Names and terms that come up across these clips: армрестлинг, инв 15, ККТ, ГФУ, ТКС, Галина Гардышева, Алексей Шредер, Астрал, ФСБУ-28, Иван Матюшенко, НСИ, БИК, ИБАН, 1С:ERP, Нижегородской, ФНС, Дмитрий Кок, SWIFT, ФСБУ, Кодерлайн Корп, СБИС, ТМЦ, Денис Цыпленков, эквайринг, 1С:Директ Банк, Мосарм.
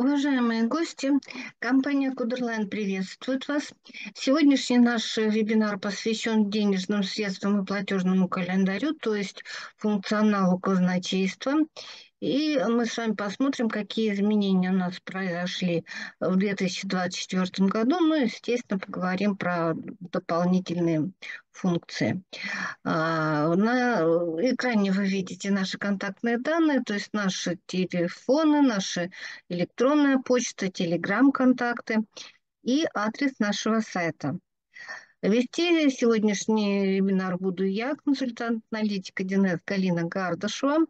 Уважаемые гости, компания Кодерлайн приветствует вас. Сегодняшний наш вебинар посвящен денежным средствам и платежному календарю, то есть функционалу казначейства. И мы с вами посмотрим, какие изменения у нас произошли в 2024 году. Ну и, естественно, поговорим про дополнительные функции. На экране вы видите наши контактные данные, то есть наши телефоны, наша электронная почта, телеграм-контакты и адрес нашего сайта. Вести сегодняшний вебинар буду я, консультант-аналитик 1С Галина Гардышева.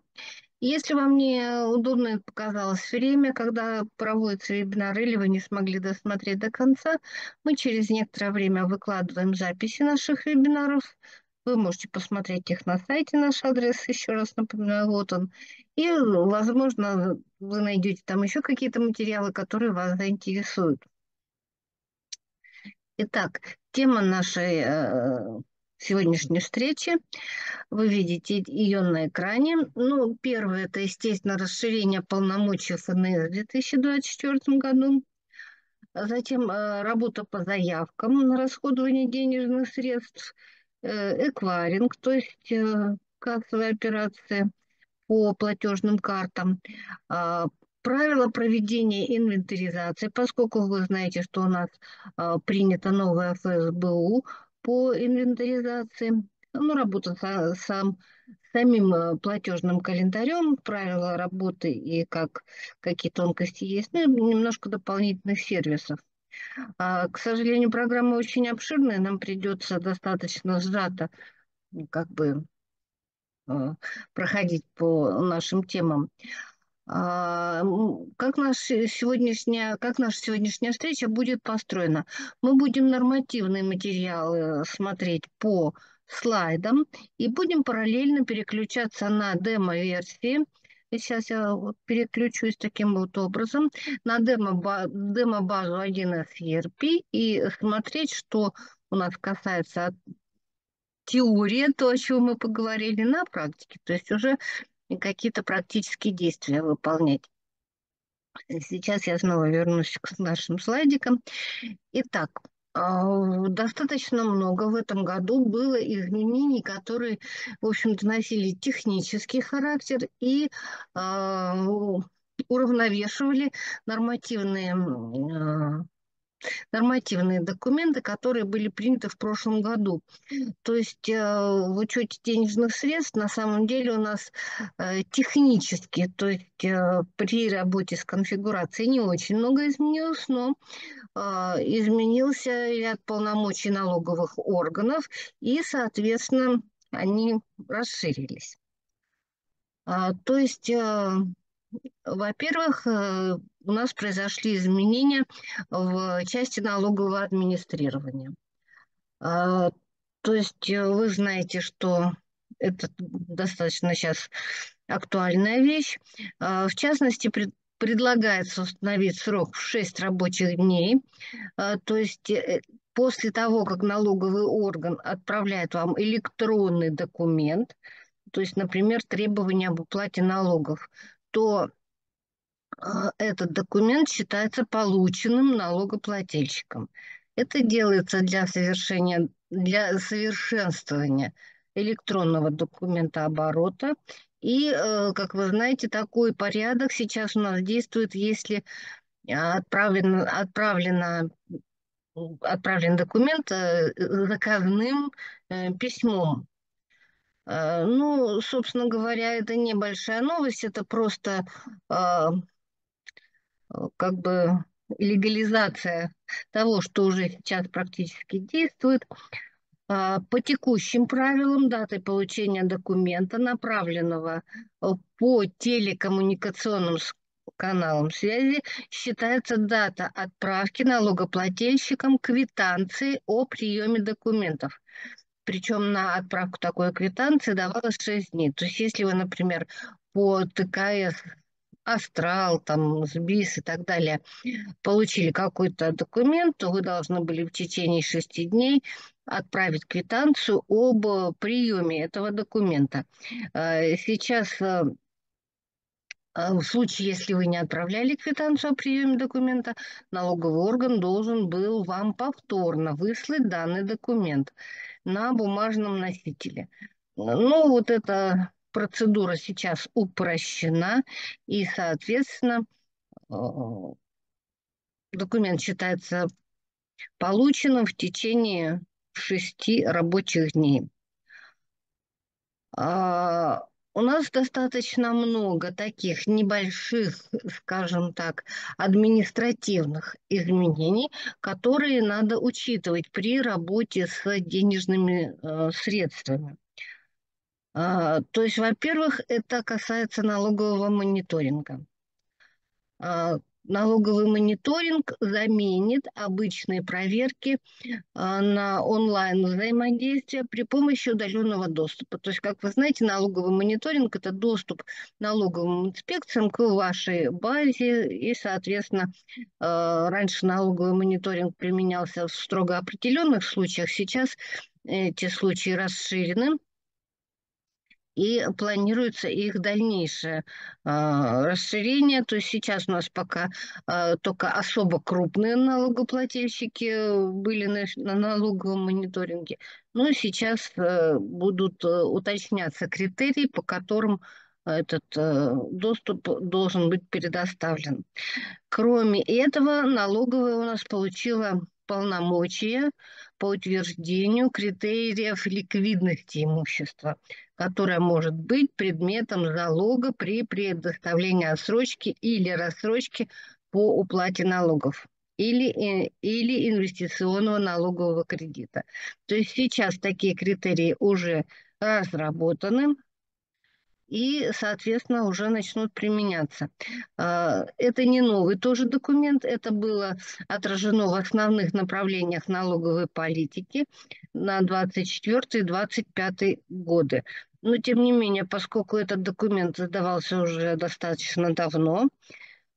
Если вам неудобно показалось время, когда проводится вебинар, или вы не смогли досмотреть до конца, мы через некоторое время выкладываем записи наших вебинаров. Вы можете посмотреть их на сайте, наш адрес, еще раз напоминаю, вот он. И, возможно, вы найдете там еще какие-то материалы, которые вас заинтересуют. Итак, тема нашей сегодняшней встречи. Вы видите ее на экране. Ну, первое, это, естественно, расширение полномочий ФНС в 2024 году. Затем работа по заявкам на расходование денежных средств, эквайринг, то есть кассовые операции по платежным картам, правила проведения инвентаризации, поскольку вы знаете, что у нас принято новое ФСБУ по инвентаризации, ну, работа самим платежным календарем, правила работы и какие тонкости есть, ну, и немножко дополнительных сервисов. К сожалению, программа очень обширная, нам придется достаточно сжато как бы проходить по нашим темам. Как наша сегодняшняя встреча будет построена? Мы будем нормативные материалы смотреть по слайдам и будем параллельно переключаться на демо-версии. Сейчас я вот переключусь таким вот образом на демо-базу 1С:ERP и смотреть, что у нас касается теории, то, о чем мы поговорили, на практике. То есть уже какие-то практические действия выполнять. Сейчас я снова вернусь к нашим слайдикам. Итак, достаточно много в этом году было изменений, которые, в общем-то, носили технический характер и уравновешивали нормативные документы, которые были приняты в прошлом году. То есть в учете денежных средств на самом деле у нас технически, то есть при работе с конфигурацией не очень много изменилось, но изменился ряд полномочий налоговых органов, и, соответственно, они расширились. То есть, во-первых, у нас произошли изменения в части налогового администрирования. То есть вы знаете, что это достаточно сейчас актуальная вещь. В частности, предлагается установить срок в 6 рабочих дней. То есть после того, как налоговый орган отправляет вам электронный документ, то есть, например, требования об уплате налогов, то этот документ считается полученным налогоплательщиком. Это делается для совершенствования электронного документооборота. И, как вы знаете, такой порядок сейчас у нас действует, если отправлен документ заказным письмом. Ну, собственно говоря, это небольшая новость, это просто как бы легализация того, что уже сейчас практически действует. По текущим правилам даты получения документа, направленного по телекоммуникационным каналам связи, считается дата отправки налогоплательщикам квитанции о приеме документов. Причем на отправку такой квитанции давалось 6 дней. То есть если вы, например, по ТКС, Астрал, там, СБИС и так далее получили какой-то документ, то вы должны были в течение 6 дней отправить квитанцию об приеме этого документа. Сейчас В случае, если вы не отправляли квитанцию о приеме документа, налоговый орган должен был вам повторно выслать данный документ на бумажном носителе. Но вот эта процедура сейчас упрощена, и, соответственно, документ считается полученным в течение 6 рабочих дней. У нас достаточно много таких небольших, скажем так, административных изменений, которые надо учитывать при работе с денежными средствами. То есть, во-первых, это касается налогового мониторинга. Налоговый мониторинг заменит обычные проверки на онлайн-взаимодействие при помощи удаленного доступа. То есть, как вы знаете, налоговый мониторинг – это доступ налоговым инспекциям к вашей базе. И, соответственно, раньше налоговый мониторинг применялся в строго определенных случаях. Сейчас эти случаи расширены, и планируется их дальнейшее расширение. То есть сейчас у нас пока только особо крупные налогоплательщики были на налоговом мониторинге. Но сейчас будут уточняться критерии, по которым этот доступ должен быть предоставлен. Кроме этого, налоговая у нас получила полномочия по утверждению критериев ликвидности имущества, которое может быть предметом залога при предоставлении отсрочки или рассрочки по уплате налогов или инвестиционного налогового кредита. То есть сейчас такие критерии уже разработаны и, соответственно, уже начнут применяться. Это не новый тоже документ, это было отражено в основных направлениях налоговой политики на 2024-2025 годы. Но, тем не менее, поскольку этот документ издавался уже достаточно давно,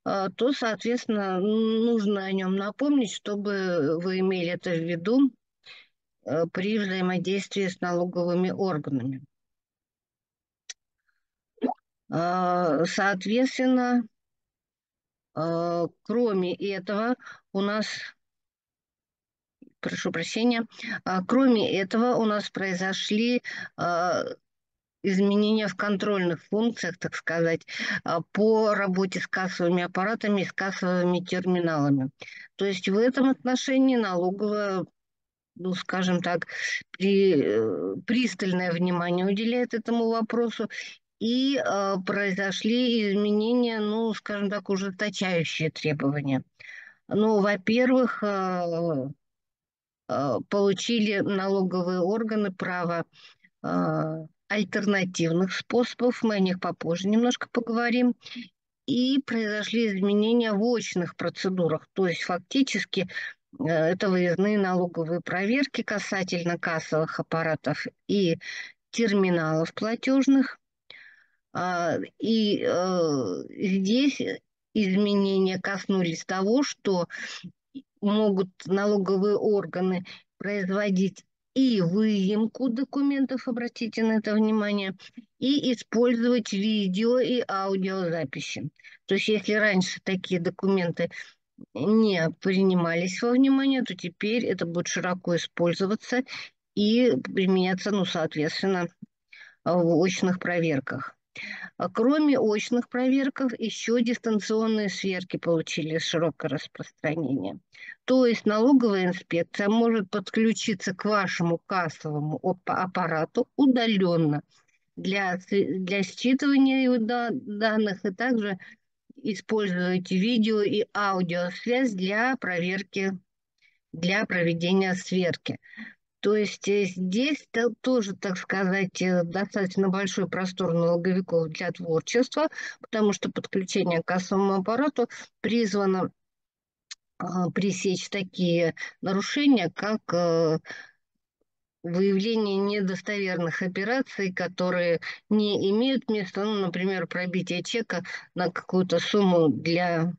то, соответственно, нужно о нем напомнить, чтобы вы имели это в виду при взаимодействии с налоговыми органами. Соответственно, кроме этого у нас, произошли изменения в контрольных функциях, так сказать, по работе с кассовыми аппаратами и с кассовыми терминалами. То есть в этом отношении налоговая, ну, скажем так, пристальное внимание уделяет этому вопросу. И произошли изменения, ну, скажем так, ужесточающие требования. Ну, во-первых, получили налоговые органы право альтернативных способов, мы о них попозже немножко поговорим. И произошли изменения в очных процедурах, то есть фактически это выездные налоговые проверки касательно кассовых аппаратов и терминалов платежных. И здесь изменения коснулись того, что могут налоговые органы производить и выемку документов, обратите на это внимание, и использовать видео и аудиозаписи. То есть если раньше такие документы не принимались во внимание, то теперь это будет широко использоваться и применяться, ну, соответственно, в очных проверках. Кроме очных проверков, еще дистанционные сверки получили широкое распространение. То есть налоговая инспекция может подключиться к вашему кассовому аппарату удаленно для считывания его данных, и также использовать видео и аудиосвязь для проверки, для проведения сверки. То есть здесь тоже, так сказать, достаточно большой простор налоговиков для творчества, потому что подключение к кассовому аппарату призвано пресечь такие нарушения, как выявление недостоверных операций, которые не имеют места, ну, например, пробитие чека на какую-то сумму для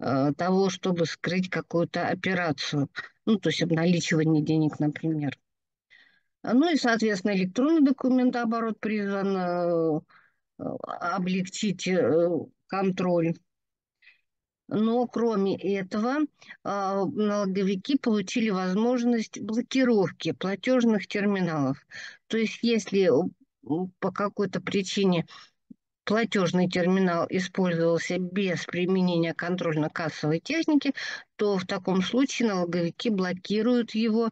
того, чтобы скрыть какую-то операцию. Ну, то есть обналичивание денег, например. Ну и, соответственно, электронный документооборот призван облегчить контроль. Но кроме этого налоговики получили возможность блокировки платежных терминалов. То есть если по какой-то причине платежный терминал использовался без применения контрольно-кассовой техники, то в таком случае налоговики блокируют его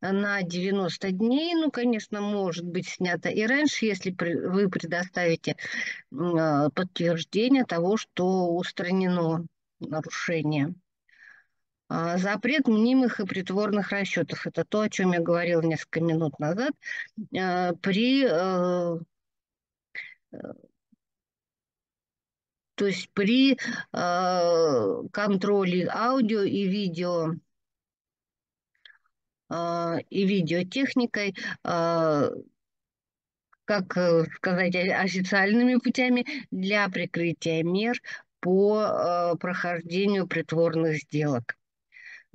на 90 дней. Ну, конечно, может быть снято и раньше, если вы предоставите подтверждение того, что устранено нарушение. Запрет мнимых и притворных расчетов. Это то, о чем я говорила несколько минут назад. То есть при контроле аудио и видео и видеотехникой, как сказать, официальными путями для прикрытия мер по прохождению притворных сделок.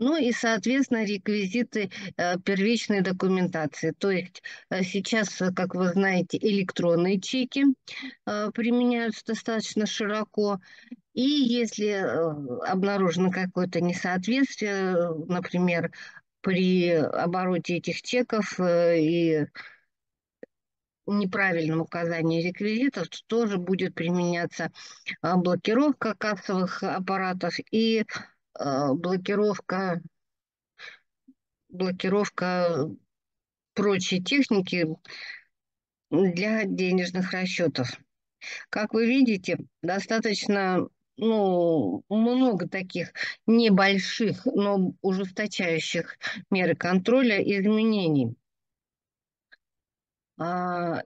Ну и, соответственно, реквизиты первичной документации. То есть сейчас, как вы знаете, электронные чеки применяются достаточно широко. И если обнаружено какое-то несоответствие, например, при обороте этих чеков и неправильном указании реквизитов, тоже будет применяться блокировка кассовых аппаратов и блокировка прочей техники для денежных расчетов. Как вы видите, достаточно много таких небольших, но ужесточающих меры контроля изменений. И,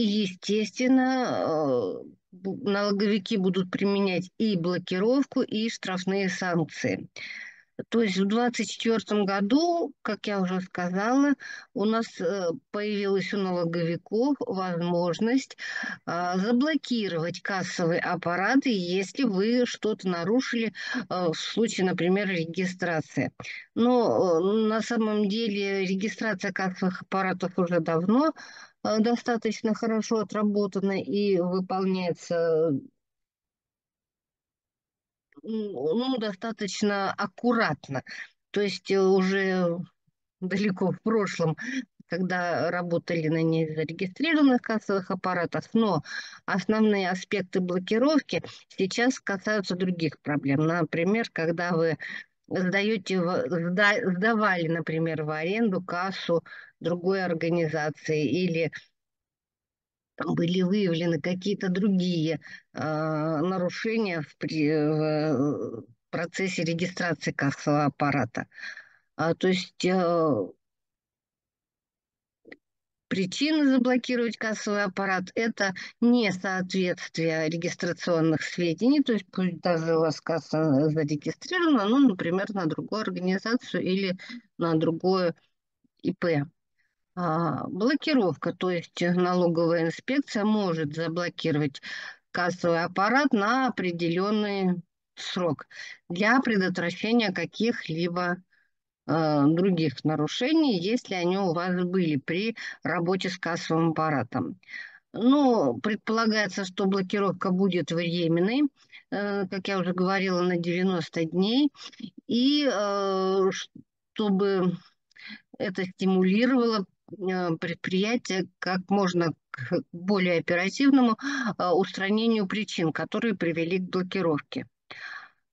естественно, налоговики будут применять и блокировку, и штрафные санкции. То есть в 2024 году, как я уже сказала, у нас появилась у налоговиков возможность заблокировать кассовые аппараты, если вы что-то нарушили в случае, например, регистрации. Но на самом деле регистрация кассовых аппаратов уже давно достаточно хорошо отработана и выполняется достаточно аккуратно. То есть уже далеко в прошлом, когда работали на незарегистрированных кассовых аппаратах, но основные аспекты блокировки сейчас касаются других проблем. Например, когда вы сдавали, например, в аренду кассу другой организации или были выявлены какие-то другие нарушения в процессе регистрации кассового аппарата. Причины заблокировать кассовый аппарат – это несоответствие регистрационных сведений, то есть пусть даже у вас касса зарегистрирована, например, на другую организацию или на другое ИП. Блокировка, то есть налоговая инспекция может заблокировать кассовый аппарат на определенный срок для предотвращения каких-либо других нарушений, если они у вас были при работе с кассовым аппаратом. Но предполагается, что блокировка будет временной, как я уже говорила, на 90 дней, и чтобы это стимулировало предприятие как можно к более оперативному устранению причин, которые привели к блокировке.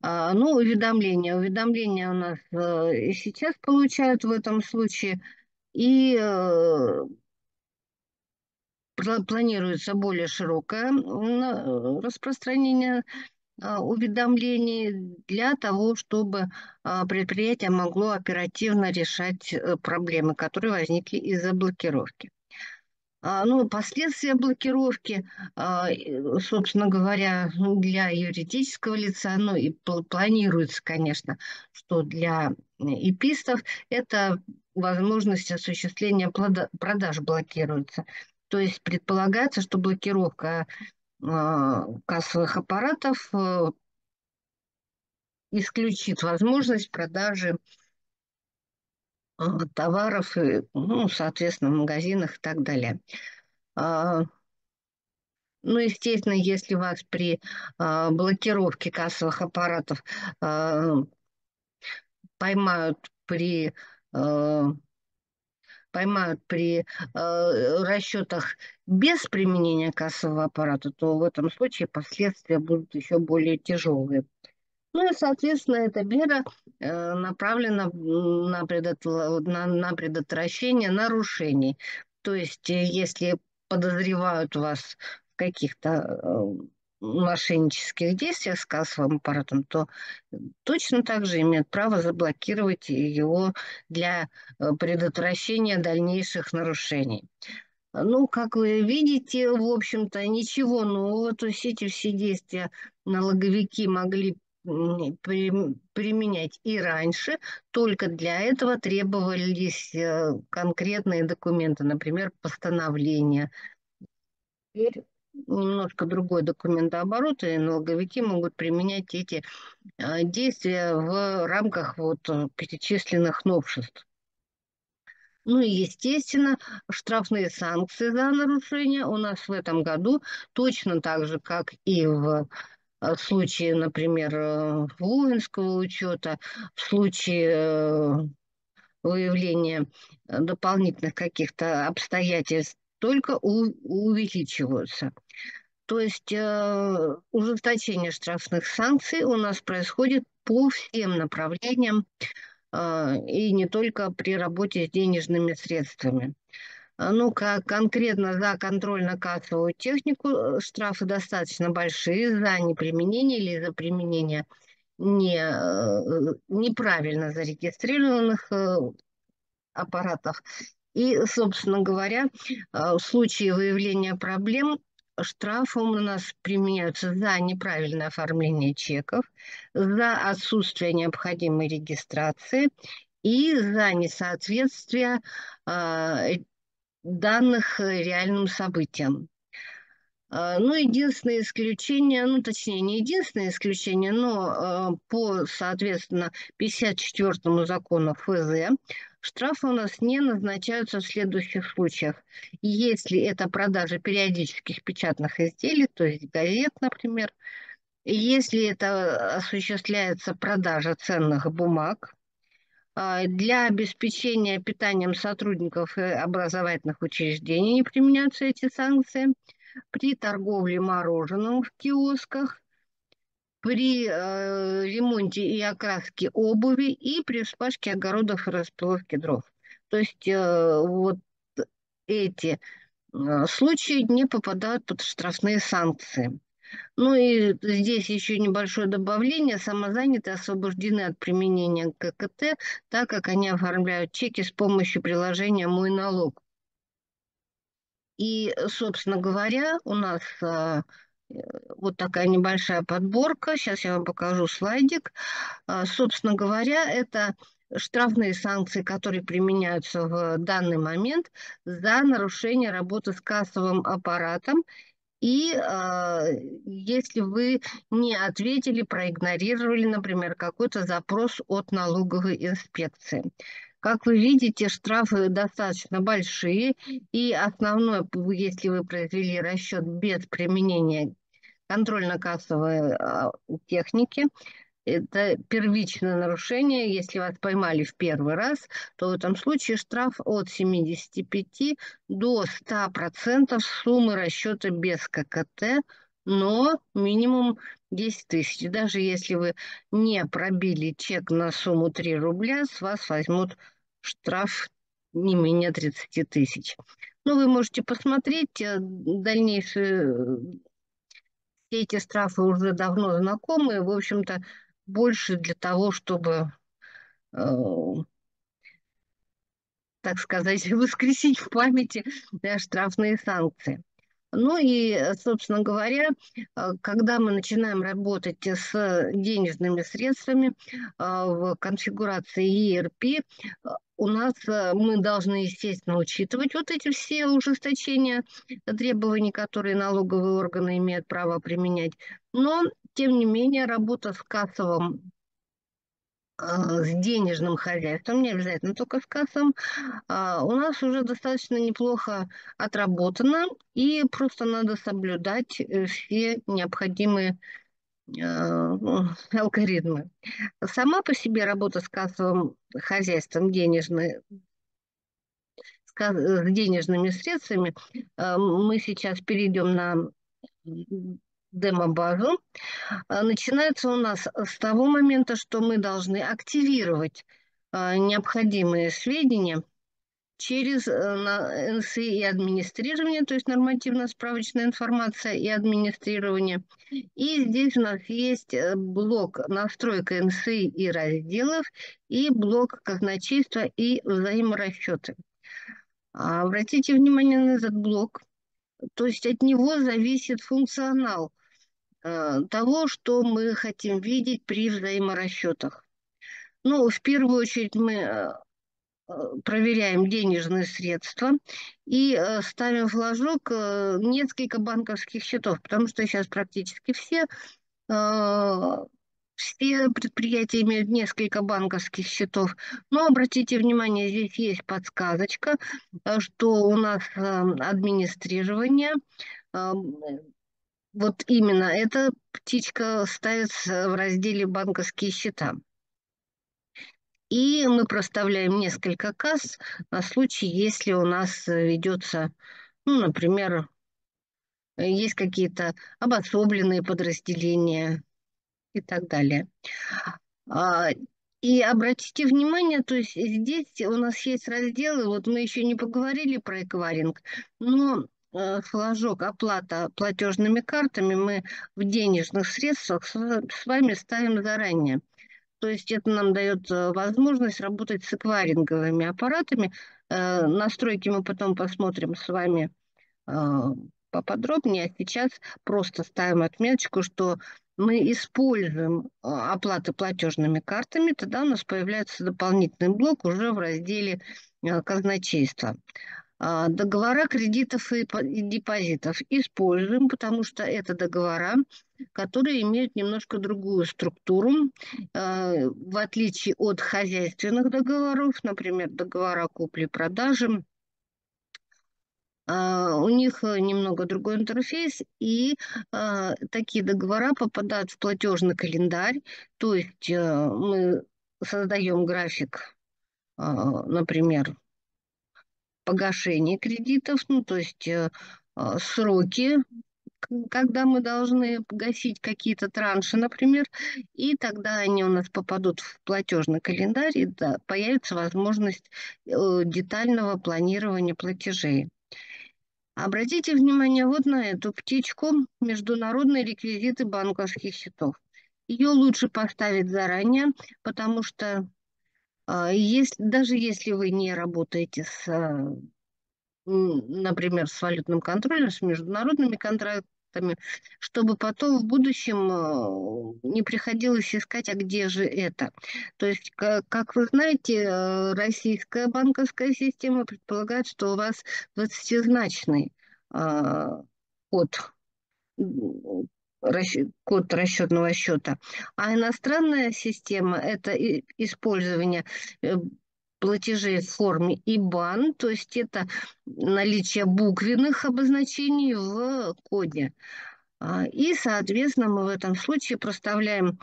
Ну, уведомления. Уведомления у нас и сейчас получают в этом случае. И планируется более широкое распространение уведомлений для того, чтобы предприятие могло оперативно решать проблемы, которые возникли из-за блокировки. Последствия блокировки, собственно говоря, для юридического лица, и планируется, конечно, что для ИПИСТов это возможность осуществления продаж блокируется. То есть предполагается, что блокировка кассовых аппаратов исключит возможность продажи товаров, соответственно, в магазинах и так далее. Ну, естественно, если вас при блокировке кассовых аппаратов поймают при расчетах без применения кассового аппарата, то в этом случае последствия будут еще более тяжелые. Ну и, соответственно, эта мера направлена на предотвращение нарушений. То есть, если подозревают вас в каких-то мошеннических действиях с кассовым аппаратом, то точно так же имеют право заблокировать его для предотвращения дальнейших нарушений. Ну, как вы видите, в общем-то, ничего нового. То есть эти все действия налоговики могли применять и раньше, только для этого требовались конкретные документы, например, постановление. Теперь немножко другой документооборот, и налоговики могут применять эти действия в рамках вот перечисленных новшеств. Ну и, естественно, штрафные санкции за нарушение у нас в этом году точно так же, как и в случае, например, воинского учета, в случае выявления дополнительных каких-то обстоятельств, только увеличиваются. То есть ужесточение штрафных санкций у нас происходит по всем направлениям и не только при работе с денежными средствами. Ну, конкретно за контрольно-кассовую технику штрафы достаточно большие за неприменение или за применение неправильно зарегистрированных аппаратов. И, собственно говоря, в случае выявления проблем штрафы у нас применяются за неправильное оформление чеков, за отсутствие необходимой регистрации и за несоответствие данных реальным событиям. Ну, единственное исключение, ну, точнее, не единственное исключение, но по, соответственно, 54-му закону ФЗ штрафы у нас не назначаются в следующих случаях. Если это продажа периодических печатных изделий, то есть газет, например, если это осуществляется продажа ценных бумаг, для обеспечения питанием сотрудников и образовательных учреждений не применяются эти санкции. При торговле мороженым в киосках, при ремонте и окраске обуви и при вспашке огородов и расплавке дров. То есть вот эти случаи не попадают под штрафные санкции. Ну и здесь еще небольшое добавление. Самозанятые освобождены от применения ККТ, так как они оформляют чеки с помощью приложения «Мой налог». И, собственно говоря, у нас вот такая небольшая подборка. Сейчас я вам покажу слайдик. Собственно говоря, это штрафные санкции, которые применяются в данный момент за нарушение работы с кассовым аппаратом. И если вы не ответили, проигнорировали, например, какой-то запрос от налоговой инспекции. Как вы видите, штрафы достаточно большие, и основное, если вы произвели расчет без применения контрольно-кассовой техники, это первичное нарушение. Если вас поймали в первый раз, то в этом случае штраф от 75 до 100% суммы расчета без ККТ, но минимум 10 тысяч. Даже если вы не пробили чек на сумму 3 рубля, с вас возьмут штраф не менее 30 тысяч. Ну, вы можете посмотреть дальнейшие. Все эти штрафы уже давно знакомы. В общем-то, больше для того, чтобы, так сказать, воскресить в памяти штрафные санкции. Ну и, собственно говоря, когда мы начинаем работать с денежными средствами в конфигурации ERP, у нас мы должны, естественно, учитывать вот эти все ужесточения требований, которые налоговые органы имеют право применять. Но, тем не менее, работа с кассовым с денежным хозяйством, не обязательно только с кассом, у нас уже достаточно неплохо отработано, и просто надо соблюдать все необходимые алгоритмы. Сама по себе работа с кассовым хозяйством, с денежными средствами, мы сейчас перейдем на демо-базу, начинается у нас с того момента, что мы должны активировать необходимые сведения через НСИ и администрирование, то есть нормативно-справочная информация и администрирование. И здесь у нас есть блок настройка НСИ и разделов, и блок казначейства и взаиморасчеты. Обратите внимание на этот блок, то есть от него зависит функционал того, что мы хотим видеть при взаиморасчетах. Ну, в первую очередь мы проверяем денежные средства и ставим флажок несколько банковских счетов, потому что сейчас практически все предприятия имеют несколько банковских счетов. Но обратите внимание, здесь есть подсказочка, что у нас администрирование, вот именно эта птичка ставится в разделе «Банковские счета». И мы проставляем несколько касс на случай, если у нас ведется, ну, например, есть какие-то обособленные подразделения и так далее. И обратите внимание, то есть здесь у нас есть разделы, вот мы еще не поговорили про эквайринг, но флажок оплата платежными картами мы в денежных средствах с вами ставим заранее. То есть это нам дает возможность работать с эквайринговыми аппаратами. Настройки мы потом посмотрим с вами поподробнее. А сейчас просто ставим отметочку, что мы используем оплаты платежными картами. Тогда у нас появляется дополнительный блок уже в разделе казначейства. Договора кредитов и депозитов используем, потому что это договора, которые имеют немножко другую структуру, в отличие от хозяйственных договоров, например, договора купли-продажи. У них немного другой интерфейс, и такие договора попадают в платежный календарь, то есть мы создаем график, например, погашение кредитов, ну, то есть сроки, когда мы должны погасить какие-то транши, например, и тогда они у нас попадут в платежный календарь, и да, появится возможность детального планирования платежей. Обратите внимание вот на эту птичку «Международные реквизиты банковских счетов». Ее лучше поставить заранее, потому что даже если вы не работаете с, например, с валютным контролем, с международными контрактами, чтобы потом в будущем не приходилось искать, а где же это. То есть, как вы знаете, российская банковская система предполагает, что у вас 20-значный код расчетного счета, а иностранная система – это использование платежей в форме ИБАН, то есть это наличие буквенных обозначений в коде. И, соответственно, мы в этом случае проставляем,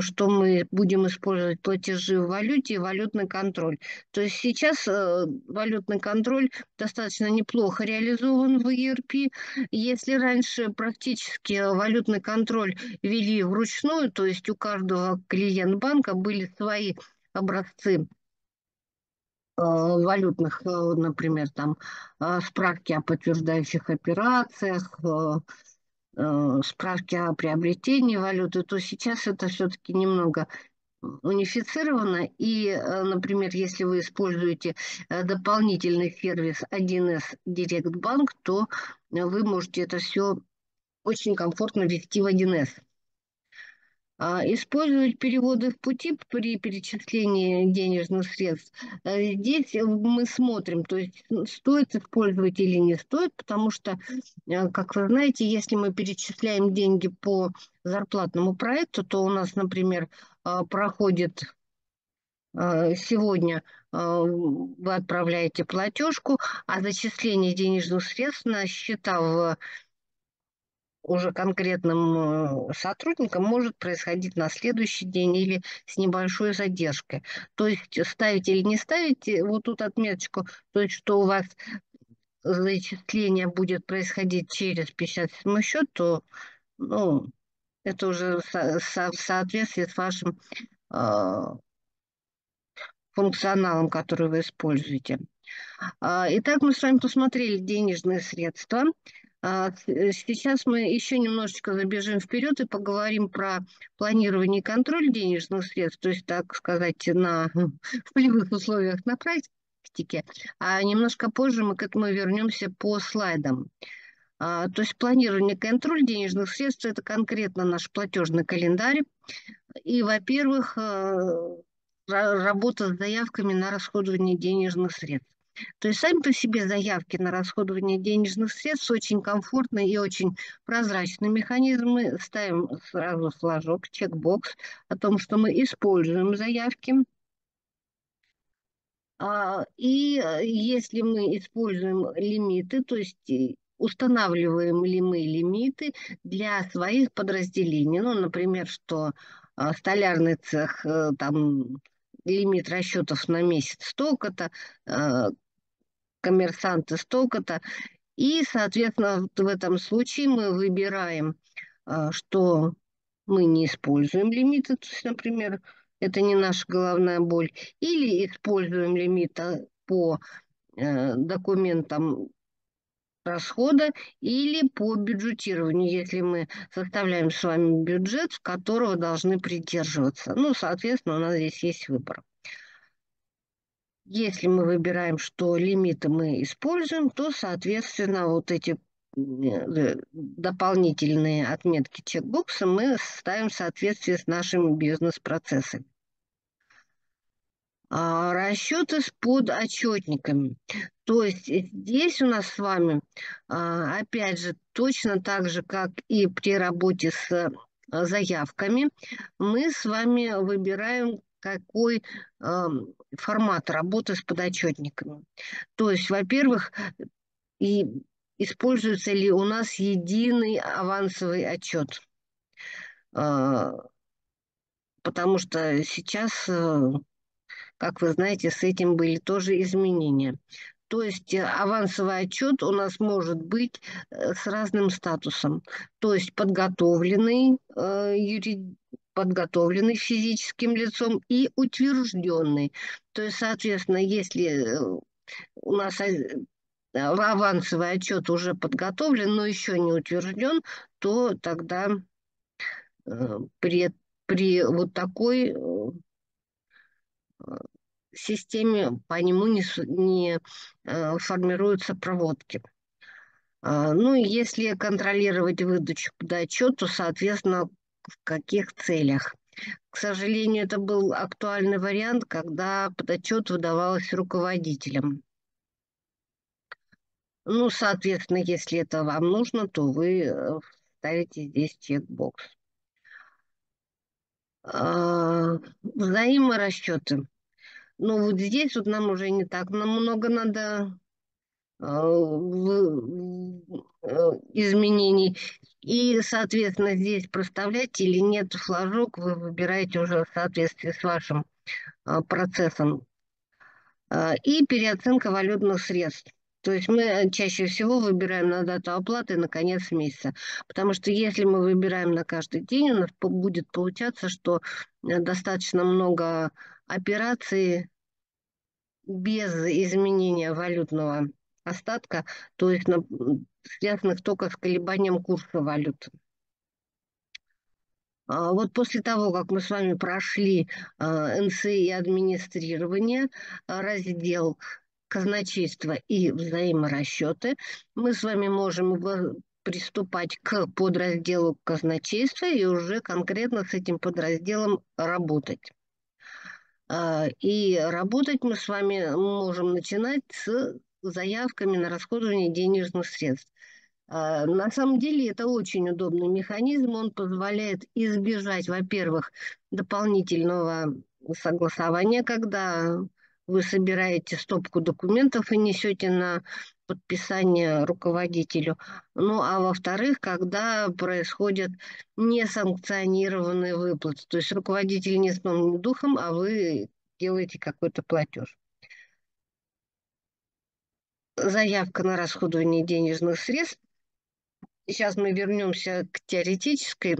что мы будем использовать платежи в валюте и валютный контроль. То есть сейчас валютный контроль достаточно неплохо реализован в ERP. Если раньше практически валютный контроль вели вручную, то есть у каждого клиента банка были свои образцы валютных, например, там справки о подтверждающих операциях, справки о приобретении валюты, то сейчас это все-таки немного унифицировано. И, например, если вы используете дополнительный сервис 1С:Директ Банк, то вы можете это все очень комфортно ввести в 1С. Использовать переводы в пути при перечислении денежных средств. Здесь мы смотрим, то есть стоит использовать или не стоит, потому что, как вы знаете, если мы перечисляем деньги по зарплатному проекту, то у нас, например, проходит сегодня вы отправляете платежку, а зачисление денежных средств на счета в уже конкретным сотрудникам может происходить на следующий день или с небольшой задержкой. То есть ставить или не ставить, вот тут отметочку, то есть что у вас зачисление будет происходить через 57-й счет, то ну, это уже в соответствии с вашим функционалом, который вы используете. Итак, мы с вами посмотрели денежные средства. Сейчас мы еще немножечко забежим вперед и поговорим про планирование и контроль денежных средств, то есть, так сказать, на полевых условиях на практике. А немножко позже мы к этому вернемся по слайдам. То есть планирование и контроль денежных средств – это конкретно наш платежный календарь. И, во-первых, работа с заявками на расходование денежных средств. То есть сами по себе заявки на расходование денежных средств очень комфортные и очень прозрачные механизмы. Ставим сразу флажок, чекбокс о том, что мы используем заявки. И если мы используем лимиты, то есть устанавливаем ли мы лимиты для своих подразделений. Ну, например, что столярный цех, там лимит расчетов на месяц столько-то, коммерсанты столько-то. И, соответственно, в этом случае мы выбираем, что мы не используем лимиты, то есть, например, это не наша головная боль, или используем лимиты по документам расхода или по бюджетированию, если мы составляем с вами бюджет, которого должны придерживаться. Ну, соответственно, у нас здесь есть выбор. Если мы выбираем, что лимиты мы используем, то, соответственно, вот эти дополнительные отметки чекбокса мы ставим в соответствии с нашими бизнес-процессами. Расчеты с подотчетниками. То есть здесь у нас с вами, опять же, точно так же, как и при работе с заявками, мы с вами выбираем, какой формат работы с подотчетниками. То есть, во-первых, используется ли у нас единый авансовый отчет. Потому что сейчас, как вы знаете, с этим были тоже изменения. То есть авансовый отчет у нас может быть с разным статусом. То есть подготовленный подготовленный физическим лицом и утвержденный. То есть, соответственно, если у нас авансовый отчет уже подготовлен, но еще не утвержден, то тогда при вот такой системе по нему не формируются проводки. Ну и если контролировать выдачу подотчета, то, соответственно, в каких целях. К сожалению, это был актуальный вариант, когда подотчет выдавалось руководителям. Ну, соответственно, если это вам нужно, то вы ставите здесь чекбокс. Взаиморасчеты. Ну, вот здесь вот нам уже не так много надо изменений. И, соответственно, здесь проставлять или нет флажок вы выбираете уже в соответствии с вашим процессом. И переоценка валютных средств. То есть мы чаще всего выбираем на дату оплаты на конец месяца. Потому что если мы выбираем на каждый день, у нас будет получаться, что достаточно много операций без изменения валютного остатка, то есть связанных только с колебанием курса валют. Вот после того, как мы с вами прошли НСИ и администрирование, раздел казначейства и взаиморасчеты, мы с вами можем приступать к подразделу казначейства и уже конкретно с этим подразделом работать. И работать мы с вами можем начинать с заявками на расходование денежных средств. На самом деле это очень удобный механизм, он позволяет избежать, во-первых, дополнительного согласование, когда вы собираете стопку документов и несете на подписание руководителю. Ну, а во-вторых, когда происходят несанкционированные выплаты. То есть руководитель не сном, не духом, а вы делаете какой-то платеж. Заявка на расходование денежных средств. Сейчас мы вернемся к теоретической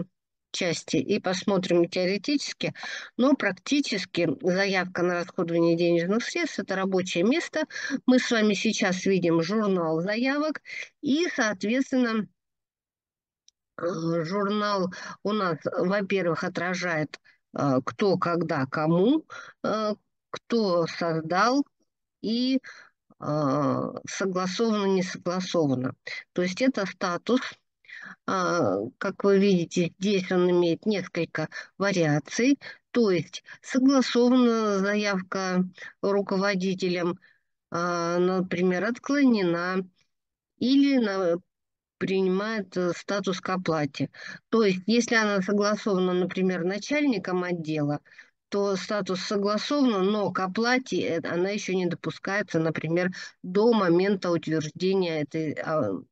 части и посмотрим теоретически, но практически заявка на расходование денежных средств – это рабочее место. Мы с вами сейчас видим журнал заявок и, соответственно, журнал у нас, во-первых, отражает кто, когда, кому, кто создал и согласовано, не согласовано. То есть это статус. Как вы видите, здесь он имеет несколько вариаций, то есть согласована заявка руководителем, например, отклонена или принимает статус к оплате. То есть если она согласована, например, начальником отдела, то статус согласован, но к оплате она еще не допускается, например, до момента утверждения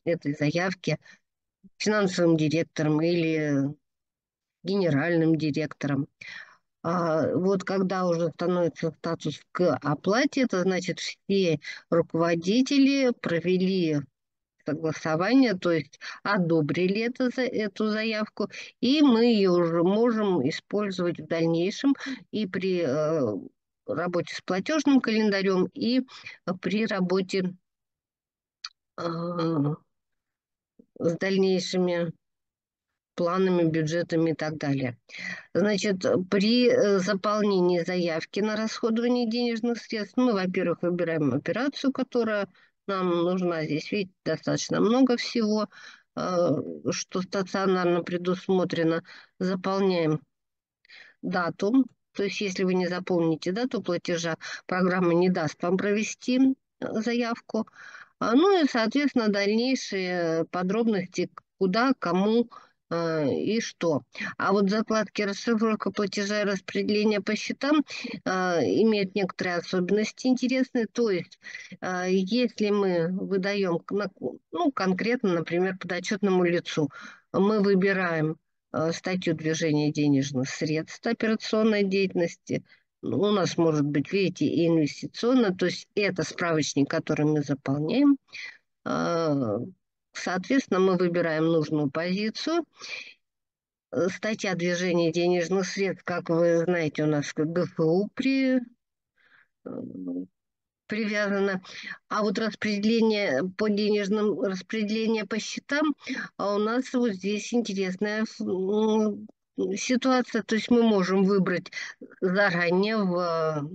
этой заявки финансовым директором или генеральным директором. Вот когда уже становится статус к оплате, это значит, все руководители провели согласование, то есть одобрили эту заявку, и мы ее уже можем использовать в дальнейшем и при работе с платежным календарем, и при работе с дальнейшими планами, бюджетами и так далее. Значит, при заполнении заявки на расходование денежных средств мы, во-первых, выбираем операцию, которая нам нужна. Здесь, видите, достаточно много всего, что стационарно предусмотрено. Заполняем дату. То есть, если вы не заполните дату платежа, программа не даст вам провести заявку. Ну и, соответственно, дальнейшие подробности, куда, кому и что. А вот закладки расшифровка платежа и распределения по счетам имеют некоторые особенности интересные. То есть, если мы выдаем, ну, конкретно, например, подотчетному лицу, мы выбираем статью движения денежных средств операционной деятельности. У нас может быть, видите, и инвестиционно, то есть это справочник, который мы заполняем. Соответственно, мы выбираем нужную позицию. Статья движения денежных средств, как вы знаете, у нас к ГФУ привязано. А вот распределение по счетам, а у нас вот здесь интересная ситуация, то есть мы можем выбрать заранее в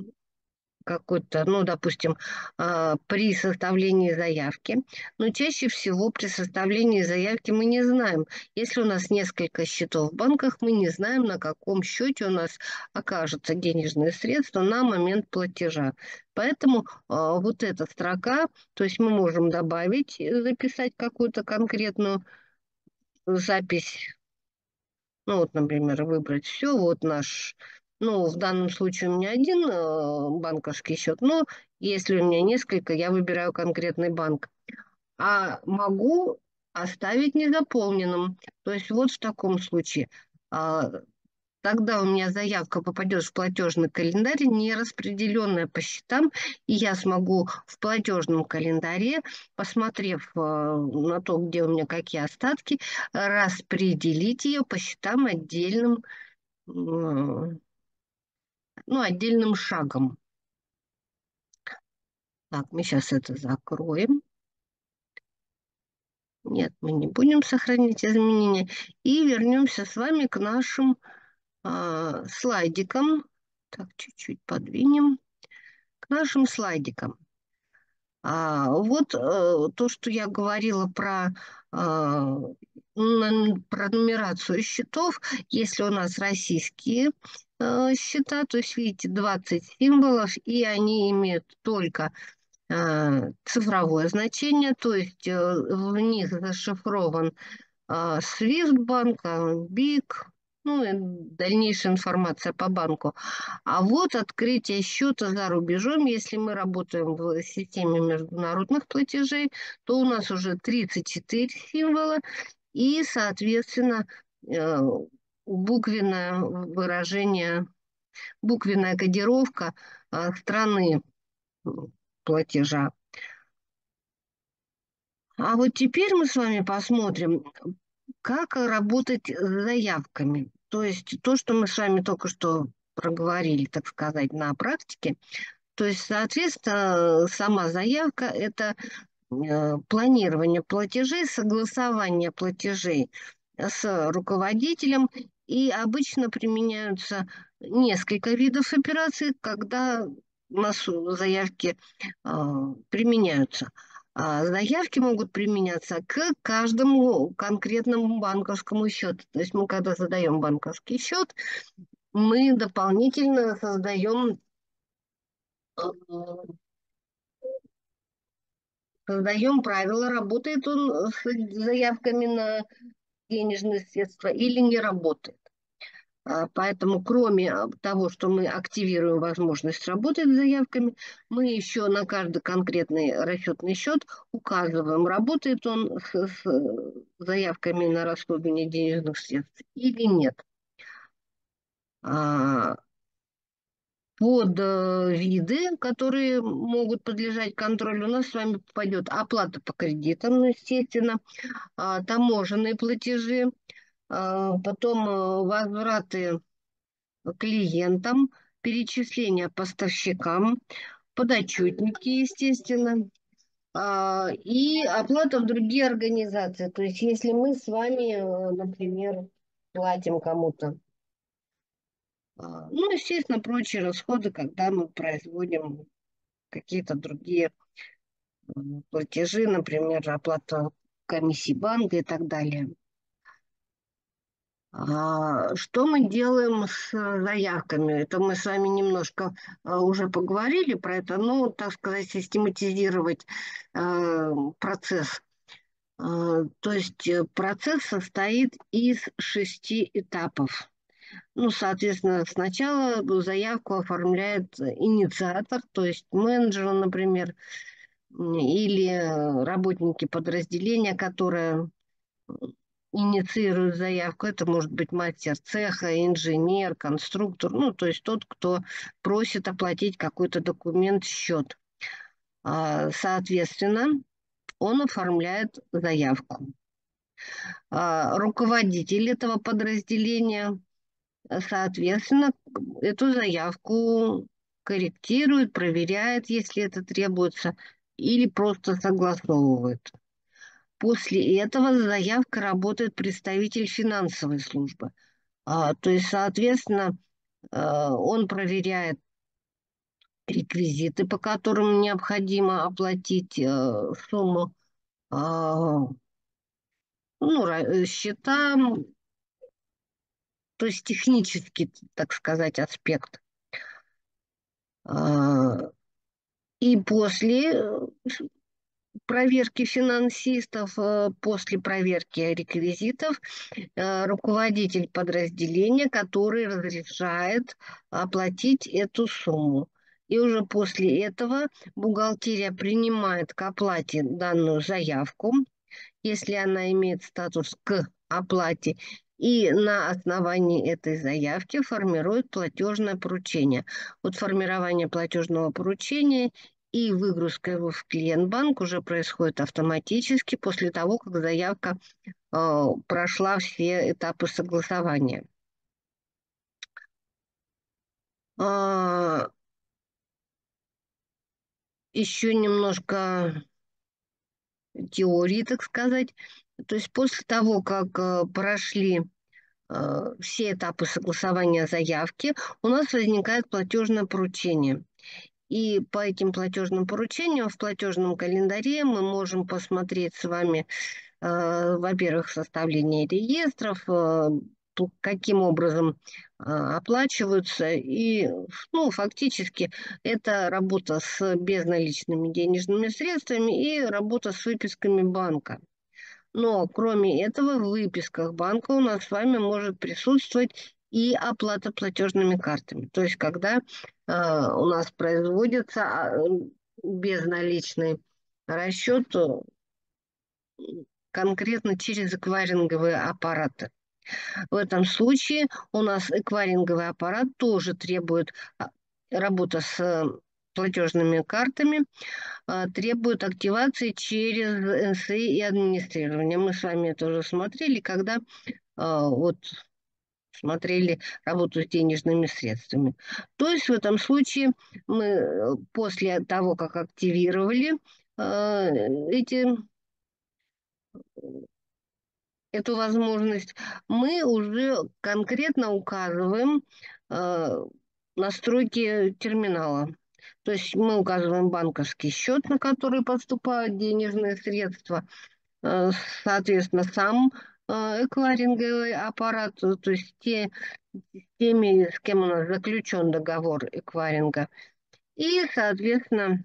какой-то, ну, допустим, при составлении заявки, но чаще всего при составлении заявки мы не знаем. Если у нас несколько счетов в банках, мы не знаем, на каком счете у нас окажутся денежные средства на момент платежа. Поэтому вот эта строка, то есть мы можем добавить, записать какую-то конкретную запись. Ну, вот, например, выбрать все. Вот наш, ну, в данном случае у меня один банковский счет, но если у меня несколько, я выбираю конкретный банк. А могу оставить незаполненным. То есть вот в таком случае. Тогда у меня заявка попадет в платежный календарь, не распределенная по счетам, и я смогу в платежном календаре, посмотрев на то, где у меня какие остатки, распределить ее по счетам отдельным, ну, отдельным шагом. Так, мы сейчас это закроем. Нет, мы не будем сохранить изменения. И вернемся с вами к нашим слайдиком, так, чуть-чуть подвинем, к нашим слайдикам. Вот то, что я говорила про нумерацию счетов, если у нас российские счета, то есть, видите, 20 символов, и они имеют только цифровое значение, то есть в них зашифрован SWIFT банка, БИК, ну, и дальнейшая информация по банку. А вот открытие счета за рубежом. Если мы работаем в системе международных платежей, то у нас уже 34 символа и, соответственно, буквенное выражение, буквенная кодировка страны платежа. А вот теперь мы с вами посмотрим, как работать с заявками. То есть то, что мы с вами только что проговорили, так сказать, на практике. То есть, соответственно, сама заявка – это планирование платежей, согласование платежей с руководителем. И обычно применяются несколько видов операций, когда у нас заявки применяются. Заявки могут применяться к каждому конкретному банковскому счету. То есть мы, когда создаем банковский счет, мы дополнительно создаем правила, работает он с заявками на денежные средства или не работает. Поэтому кроме того, что мы активируем возможность работать с заявками, мы еще на каждый конкретный расчетный счет указываем, работает он с заявками на расходование денежных средств или нет. Под виды, которые могут подлежать контролю, у нас с вами попадет оплата по кредитам, естественно, таможенные платежи, потом возвраты клиентам, перечисления поставщикам, подотчетники, естественно, и оплата в другие организации. То есть если мы с вами, например, платим кому-то, ну, естественно, прочие расходы, когда мы производим какие-то другие платежи, например, оплата комиссии банка и так далее. Что мы делаем с заявками? Это мы с вами немножко уже поговорили про это, но, так сказать, систематизировать процесс. То есть процесс состоит из 6 этапов. Ну, соответственно, сначала заявку оформляет инициатор, то есть менеджер, например, или работники подразделения, которые инициирует заявку. Это может быть мастер цеха, инженер, конструктор, ну, то есть тот, кто просит оплатить какой-то документ, счет. Соответственно, он оформляет заявку. Руководитель этого подразделения, соответственно, эту заявку корректирует, проверяет, если это требуется, или просто согласовывает. После этого заявка работает представитель финансовой службы. То есть, соответственно, он проверяет реквизиты, по которым необходимо оплатить сумму, ну, счета, то есть технический, так сказать, аспект. И после проверки финансистов, после проверки реквизитов, руководитель подразделения, который разрешает оплатить эту сумму. И уже после этого бухгалтерия принимает к оплате данную заявку, если она имеет статус к оплате, и на основании этой заявки формирует платежное поручение. Вот формирование платежного поручения и выгрузка его в клиент-банк уже происходит автоматически после того, как заявка прошла все этапы согласования. Еще немножко теории, так сказать. То есть после того, как прошли все этапы согласования заявки, у нас возникает платежное поручение. И по этим платежным поручениям в платежном календаре мы можем посмотреть с вами, во-первых, составление реестров, каким образом оплачиваются. И, ну, фактически это работа с безналичными денежными средствами и работа с выписками банка. Но кроме этого в выписках банка у нас с вами может присутствовать и оплата платежными картами. То есть когда у нас производится безналичный расчет конкретно через эквайринговые аппараты. В этом случае у нас эквайринговый аппарат тоже требует работы с платежными картами, требует активации через НСИ и администрирование. Мы с вами это уже смотрели, когда вот смотрели работу с денежными средствами. То есть в этом случае мы после того, как активировали эту возможность, мы уже конкретно указываем настройки терминала. То есть мы указываем банковский счет, на который поступают денежные средства, соответственно, сам эквайринговый аппарат, то есть теми, с кем у нас заключен договор эквайринга. И, соответственно,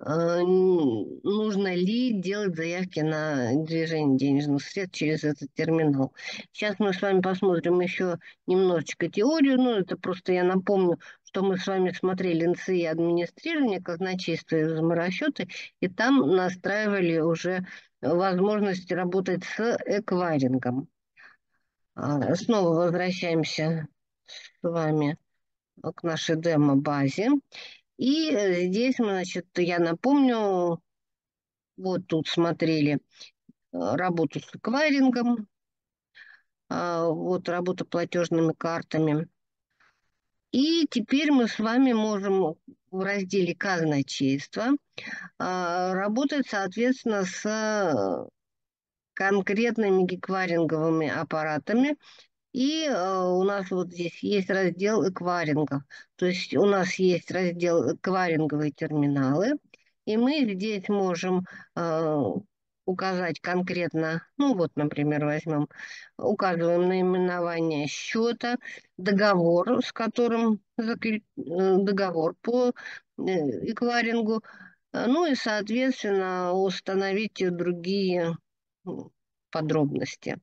нужно ли делать заявки на движение денежных средств через этот терминал. Сейчас мы с вами посмотрим еще немножечко теорию, но это просто я напомню, что мы с вами смотрели НСИ администрирование, казначейство и взаиморасчеты, и там настраивали уже возможность работать с эквайрингом. Снова возвращаемся с вами к нашей демо-базе. И здесь, значит, я напомню, вот тут смотрели работу с эквайрингом, вот работа платежными картами. И теперь мы с вами можем в разделе казначейства работать, соответственно, с конкретными эквайринговыми аппаратами. И у нас вот здесь есть раздел эквайрингов. То есть у нас есть раздел эквайринговые терминалы. И мы здесь можем указать конкретно, ну вот, например, возьмем, указываем наименование счета, договор, с которым договор по эквайрингу. Ну и, соответственно, установить другие подробности.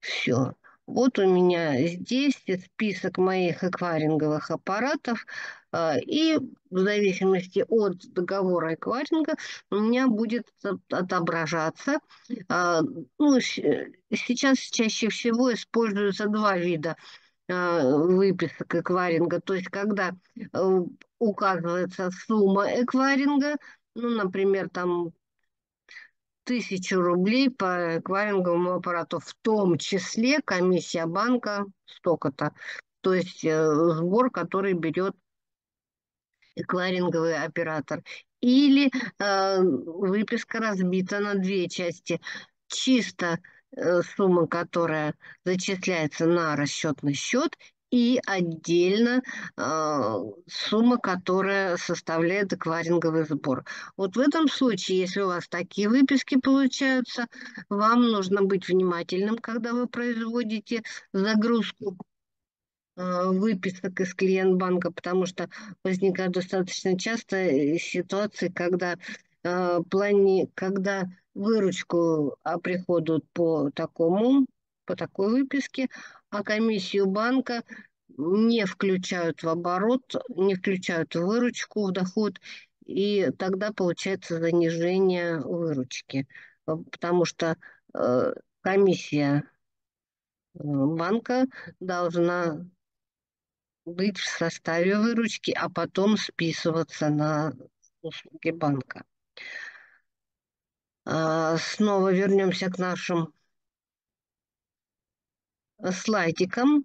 Все. Вот у меня здесь список моих эквайринговых аппаратов, и в зависимости от договора эквайринга у меня будет отображаться. Ну, сейчас чаще всего используются два вида выписок эквайринга, то есть когда указывается сумма эквайринга, ну, например, там 1000 рублей по эквайринговому аппарату, в том числе комиссия банка столько-то, то есть сбор, который берет эквайринговый оператор. Или выписка разбита на две части. Чисто сумма, которая зачисляется на расчетный счет, и отдельно сумма, которая составляет эквайринговый сбор. Вот в этом случае, если у вас такие выписки получаются, вам нужно быть внимательным, когда вы производите загрузку выписок из клиент-банка, потому что возникают достаточно часто ситуации, когда когда выручку оприходуют по такой выписке, а комиссию банка не включают в оборот, не включают в выручку, в доход, и тогда получается занижение выручки, потому что комиссия банка должна быть в составе выручки, а потом списываться на услуги банка. Снова вернемся к нашим слайдиком.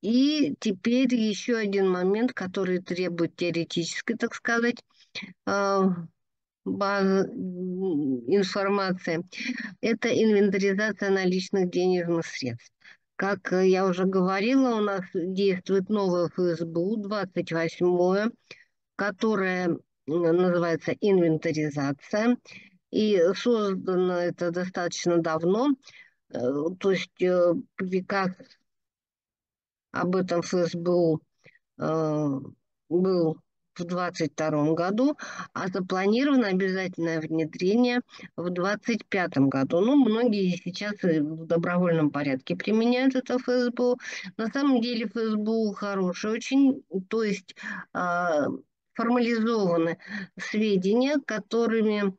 И теперь еще один момент, который требует теоретической, так сказать, базы информации. Это инвентаризация наличных денежных средств. Как я уже говорила, у нас действует новое ФСБУ-28, которое называется инвентаризация. И создано это достаточно давно. То есть в веках об этом ФСБУ был в 2022 году, а запланировано обязательное внедрение в 2025 году. Ну, многие сейчас в добровольном порядке применяют это ФСБУ. На самом деле ФСБУ хороший очень, то есть формализованы сведения, которыми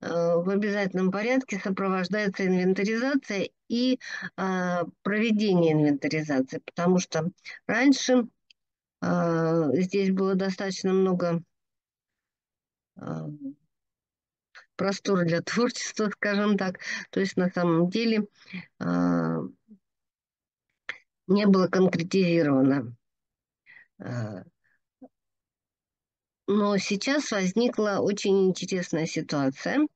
в обязательном порядке сопровождается инвентаризация и проведение инвентаризации, потому что раньше здесь было достаточно много простора для творчества, скажем так. То есть на самом деле не было конкретизировано. Но сейчас возникла очень интересная ситуация,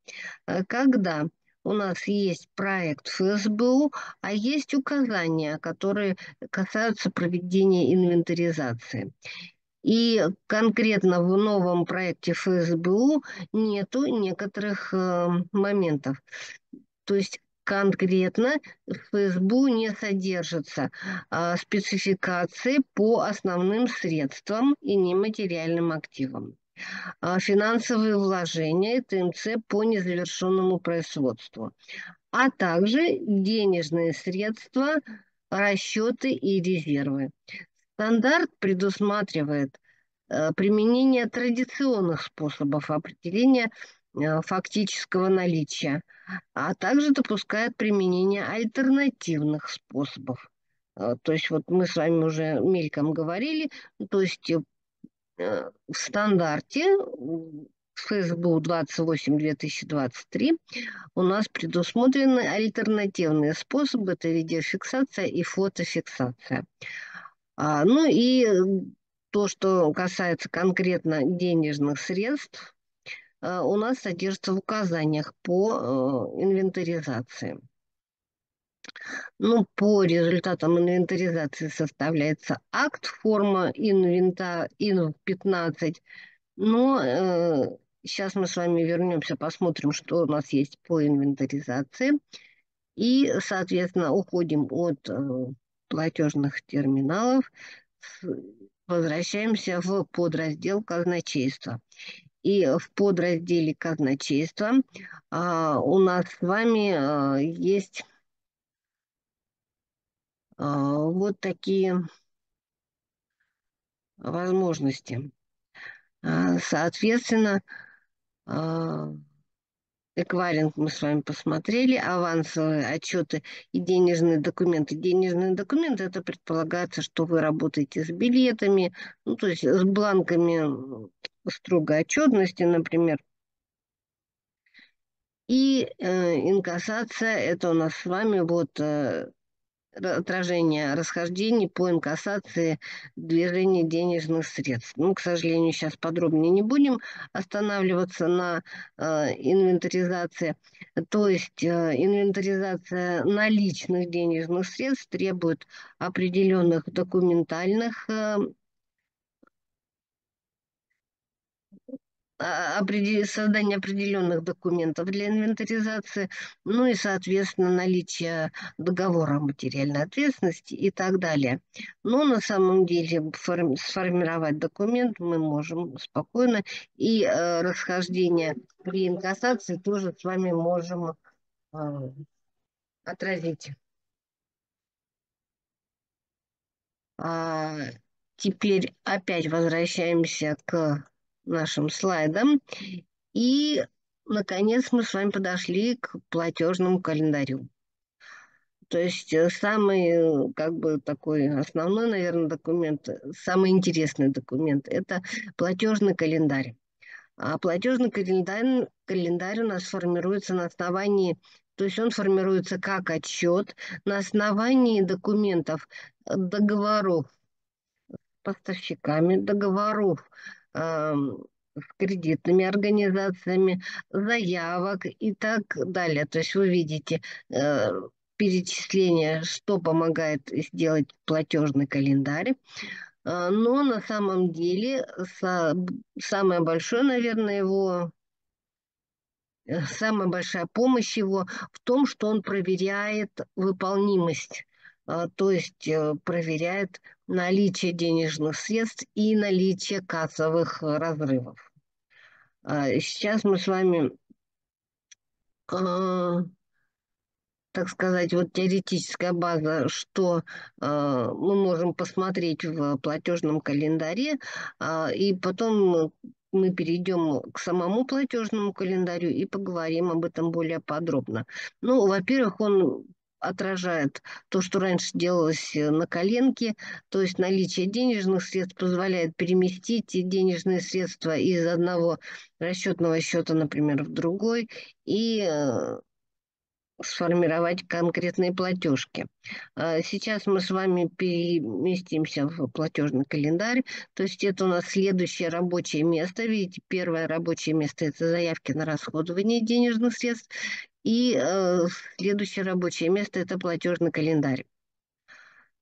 когда у нас есть проект ФСБУ, а есть указания, которые касаются проведения инвентаризации. И конкретно в новом проекте ФСБУ нету некоторых моментов. То есть конкретно в ФСБУ не содержатся спецификации по основным средствам и нематериальным активам, финансовые вложения и ТМЦ по незавершенному производству, а также денежные средства, расчеты и резервы. Стандарт предусматривает применение традиционных способов определения фактического наличия, а также допускает применение альтернативных способов. То есть вот мы с вами уже мельком говорили, то есть в стандарте ФСБУ-28-2023 у нас предусмотрены альтернативные способы, это видеофиксация и фотофиксация. Ну и то, что касается конкретно денежных средств, у нас содержится в указаниях по инвентаризации. Ну, по результатам инвентаризации составляется акт, форма инв 15. Но сейчас мы с вами вернемся, посмотрим, что у нас есть по инвентаризации. И, соответственно, уходим от платежных терминалов, возвращаемся в подраздел казначейства. И в подразделе казначейства у нас с вами есть вот такие возможности. Соответственно, эквайринг мы с вами посмотрели, авансовые отчеты и денежные документы. Денежные документы — это предполагается, что вы работаете с билетами, ну, то есть с бланками строгой отчетности, например. И инкассация — это у нас с вами вот отражение расхождений по инкассации движения денежных средств. Ну, к сожалению, сейчас подробнее не будем останавливаться на инвентаризации. То есть инвентаризация наличных денежных средств требует определенных документальных создание определенных документов для инвентаризации, ну и, соответственно, наличие договора о материальной ответственности и так далее. Но на самом деле сформировать документ мы можем спокойно, и расхождение при инкассации тоже с вами можем отразить. Теперь опять возвращаемся к нашим слайдам. И, наконец, мы с вами подошли к платежному календарю. То есть самый, как бы, такой основной, наверное, документ, самый интересный документ — это платежный календарь. А платежный календарь у нас формируется на основании, то есть он формируется как отчет на основании документов, договоров с поставщиками, договоров с кредитными организациями, заявок и так далее. То есть вы видите перечисление, что помогает сделать платежный календарь. Но на самом деле самое большое, наверное, его... Самая большая помощь его в том, что он проверяет выполнимость то есть проверяет наличие денежных средств и наличие кассовых разрывов. Сейчас мы с вами, так сказать, вот теоретическая база, что мы можем посмотреть в платежном календаре, и потом мы перейдем к самому платежному календарю и поговорим об этом более подробно. Ну, во-первых, он отражает то, что раньше делалось на коленке, то есть наличие денежных средств позволяет переместить денежные средства из одного расчетного счета, например, в другой и сформировать конкретные платежки. Сейчас мы с вами переместимся в платежный календарь, то есть это у нас следующее рабочее место, видите, первое рабочее место – это заявки на расходование денежных средств, и следующее рабочее место – это платежный календарь.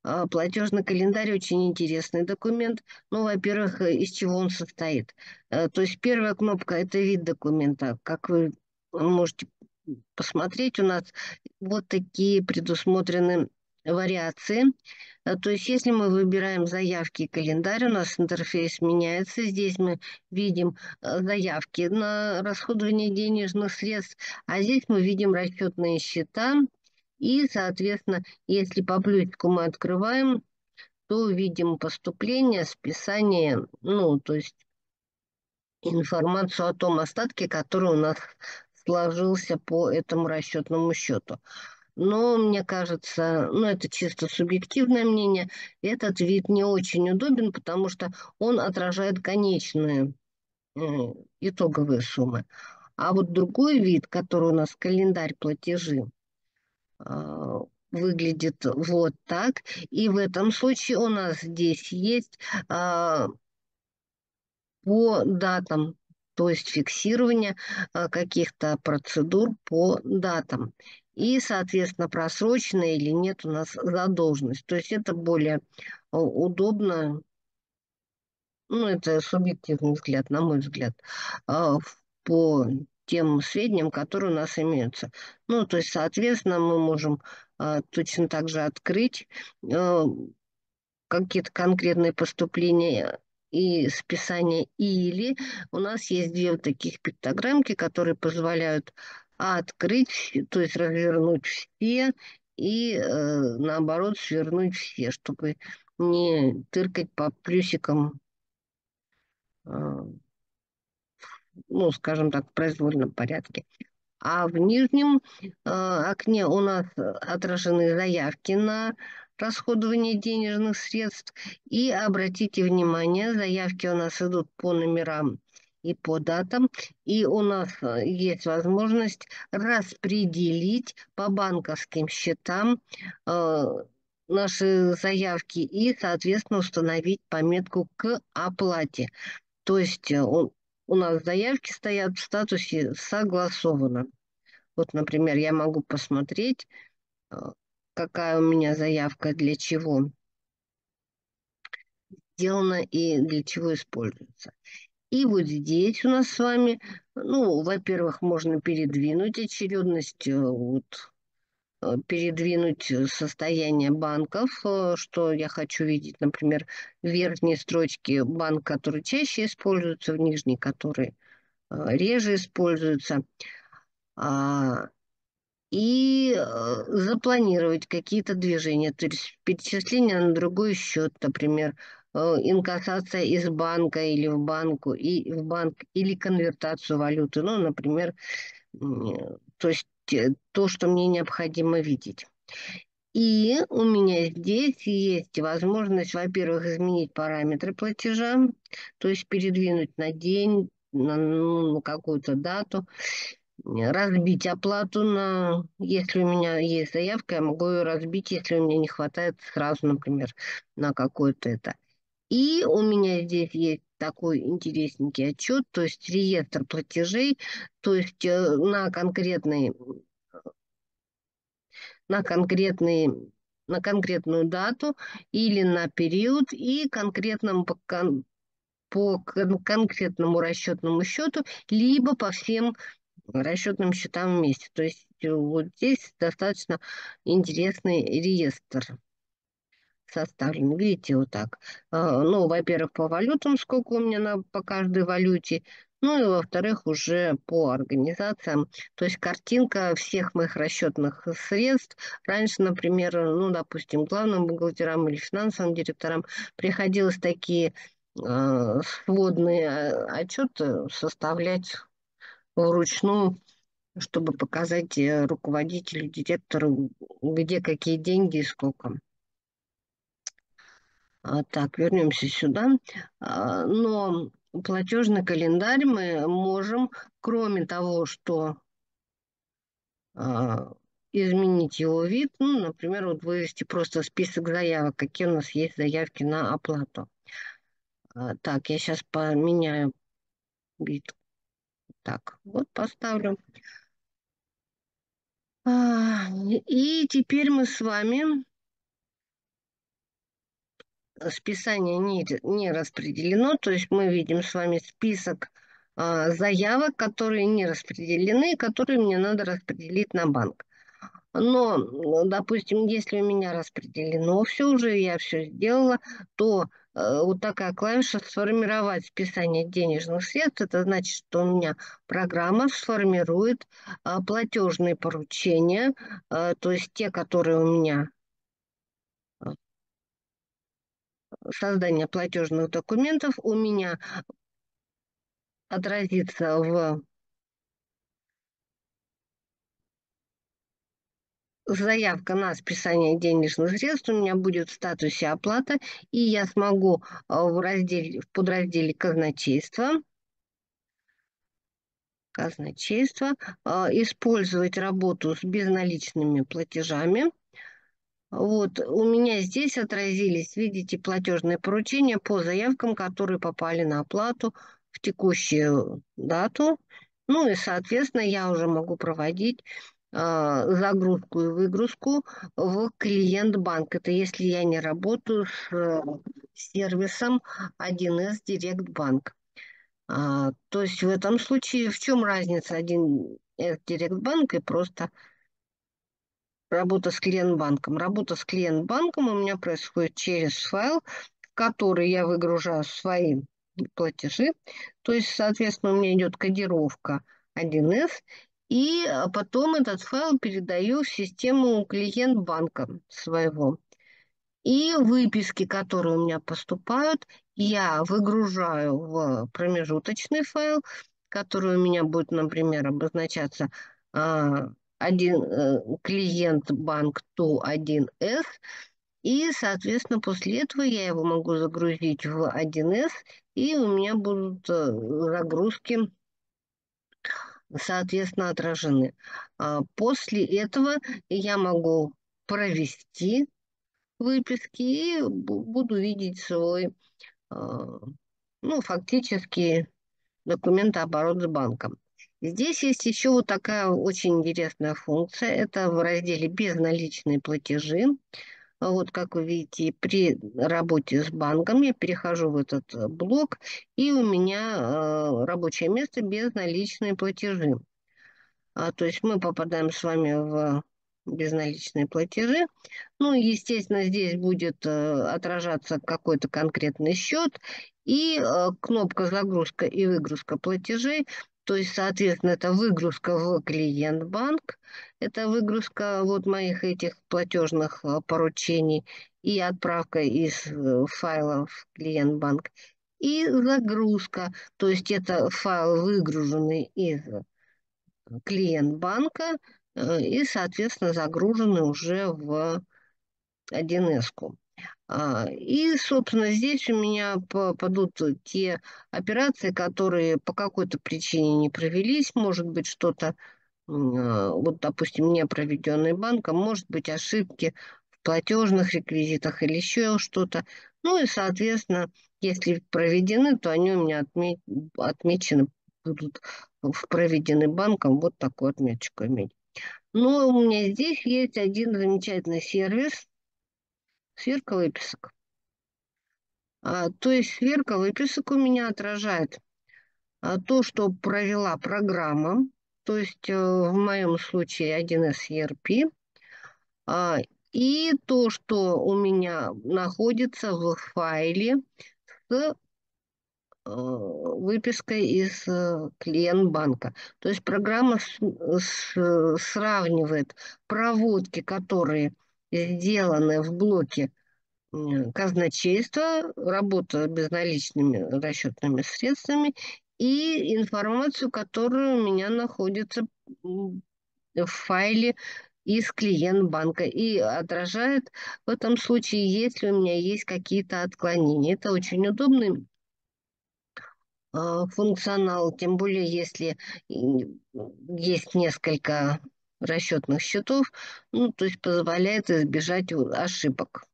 Платежный календарь – очень интересный документ. Ну, во-первых, из чего он состоит. То есть первая кнопка – это вид документа. Как вы можете посмотреть, у нас вот такие предусмотрены вариации. То есть если мы выбираем заявки и календарь, у нас интерфейс меняется. Здесь мы видим заявки на расходование денежных средств, а здесь мы видим расчетные счета. И, соответственно, если по плюсику мы открываем, то видим поступление, списание, ну, то есть информацию о том остатке, который у нас сложился по этому расчетному счету. Но, мне кажется, ну, это чисто субъективное мнение, этот вид не очень удобен, потому что он отражает конечные итоговые суммы. А вот другой вид, который у нас календарь платежи, выглядит вот так. И в этом случае у нас здесь есть по датам, то есть фиксирование каких-то процедур по датам. И, соответственно, просроченная или нет у нас задолженность. То есть это более удобно, ну, это субъективный взгляд, на мой взгляд, по тем сведениям, которые у нас имеются. Ну, то есть, соответственно, мы можем точно так же открыть какие-то конкретные поступления и списание, или у нас есть две вот таких пиктограммки, которые позволяют открыть, то есть развернуть все и наоборот свернуть все, чтобы не тыркать по плюсикам, ну, скажем так, в произвольном порядке. А в нижнем окне у нас отражены заявки на расходование денежных средств. И обратите внимание, заявки у нас идут по номерам и по датам. И у нас есть возможность распределить по банковским счетам наши заявки и, соответственно, установить пометку к оплате. То есть у нас заявки стоят в статусе «Согласовано». Вот, например, я могу посмотреть, какая у меня заявка, для чего сделана и для чего используется. И вот здесь у нас с вами, ну, во-первых, можно передвинуть очередность, вот, передвинуть состояние банков, что я хочу видеть, например, в верхней строчке банк, который чаще используется, в нижней, который реже используется. И запланировать какие-то движения, то есть перечисление на другой счет, например, инкассация из банка или в банк, или конвертацию валюты, ну, например, то есть то, что мне необходимо видеть. И у меня здесь есть возможность, во-первых, изменить параметры платежа, то есть передвинуть на день, на какую-то дату, разбить оплату на, если у меня есть заявка, я могу ее разбить, если у меня не хватает сразу, например, на какое-то это. И у меня здесь есть такой интересненький отчет, то есть реестр платежей, то есть на конкретную дату или на период и по конкретному расчетному счету, либо по всем расчетным счетам вместе. То есть вот здесь достаточно интересный реестр составлен. Видите, вот так. Ну, во-первых, по валютам, сколько у меня по каждой валюте. Ну и, во-вторых, уже по организациям. То есть картинка всех моих расчетных средств. Раньше, например, ну, допустим, главным бухгалтерам или финансовым директорам приходилось такие сводные отчеты составлять вручную, чтобы показать руководителю, директору, где какие деньги и сколько. Так, вернемся сюда. Но платежный календарь мы можем, кроме того, что изменить его вид, ну, например, вот вывести просто список заявок, какие у нас есть заявки на оплату. Так, я сейчас поменяю вид. Так, вот поставлю. И теперь мы с вами... Списание не распределено, то есть мы видим с вами список заявок, которые не распределены, которые мне надо распределить на банк. Но, допустим, если у меня распределено все уже, я все сделала, то вот такая клавиша «Сформировать списание денежных средств». Это значит, что у меня программа сформирует платежные поручения, то есть те, которые у меня... Создание платежных документов у меня отразится в заявка на списание денежных средств. У меня будет в статусе оплата, и я смогу в подразделе казначейство использовать работу с безналичными платежами. Вот, у меня здесь отразились, видите, платежные поручения по заявкам, которые попали на оплату в текущую дату. Ну и, соответственно, я уже могу проводить загрузку и выгрузку в клиент банк. Это если я не работаю с сервисом 1С:Директ Банк. То есть в этом случае в чем разница 1С:Директ Банк и просто... Работа с клиент-банком. Работа с клиент-банком у меня происходит через файл, в который я выгружаю свои платежи. То есть, соответственно, у меня идет кодировка 1С, и потом этот файл передаю в систему клиент-банка своего. И выписки, которые у меня поступают, я выгружаю в промежуточный файл, который у меня будет, например, обозначаться... клиент банк to 1С, и, соответственно, после этого я его могу загрузить в 1С, и у меня будут загрузки, соответственно, отражены. После этого я могу провести выписки и буду видеть свой, ну, фактически, документооборот с банком. Здесь есть еще вот такая очень интересная функция. Это в разделе «Безналичные платежи». Вот, как вы видите, при работе с банком я перехожу в этот блок, и у меня рабочее место «Безналичные платежи». То есть мы попадаем с вами в безналичные платежи. Ну, естественно, здесь будет отражаться какой-то конкретный счет, и кнопка «Загрузка и выгрузка платежей». То есть, соответственно, это выгрузка в клиент-банк, это выгрузка вот моих этих платежных поручений и отправка из файла в клиент-банк. И загрузка, то есть это файл, выгруженный из клиент-банка и, соответственно, загруженный уже в 1С-ку. И, собственно, здесь у меня попадут те операции, которые по какой-то причине не провелись. Может быть, что-то, вот, допустим, не проведенное банком, может быть, ошибки в платежных реквизитах или еще что-то. Ну и, соответственно, если проведены, то они у меня отмечены будут в проведенный банком. Вот такую отметочку иметь. Но у меня здесь есть один замечательный сервис. Сверка выписок. То есть сверка выписок у меня отражает то, что провела программа, то есть в моем случае 1С:ERP, И то, что у меня находится в файле с выпиской из клиент-банка. То есть программа сравнивает проводки, которые сделаны в блоке казначейства, работа безналичными расчетными средствами и информацию, которая у меня находится в файле из клиент-банка, и отражает в этом случае, если у меня есть какие-то отклонения. Это очень удобный функционал, тем более если есть несколько расчетных счетов, ну, то есть позволяет избежать ошибок,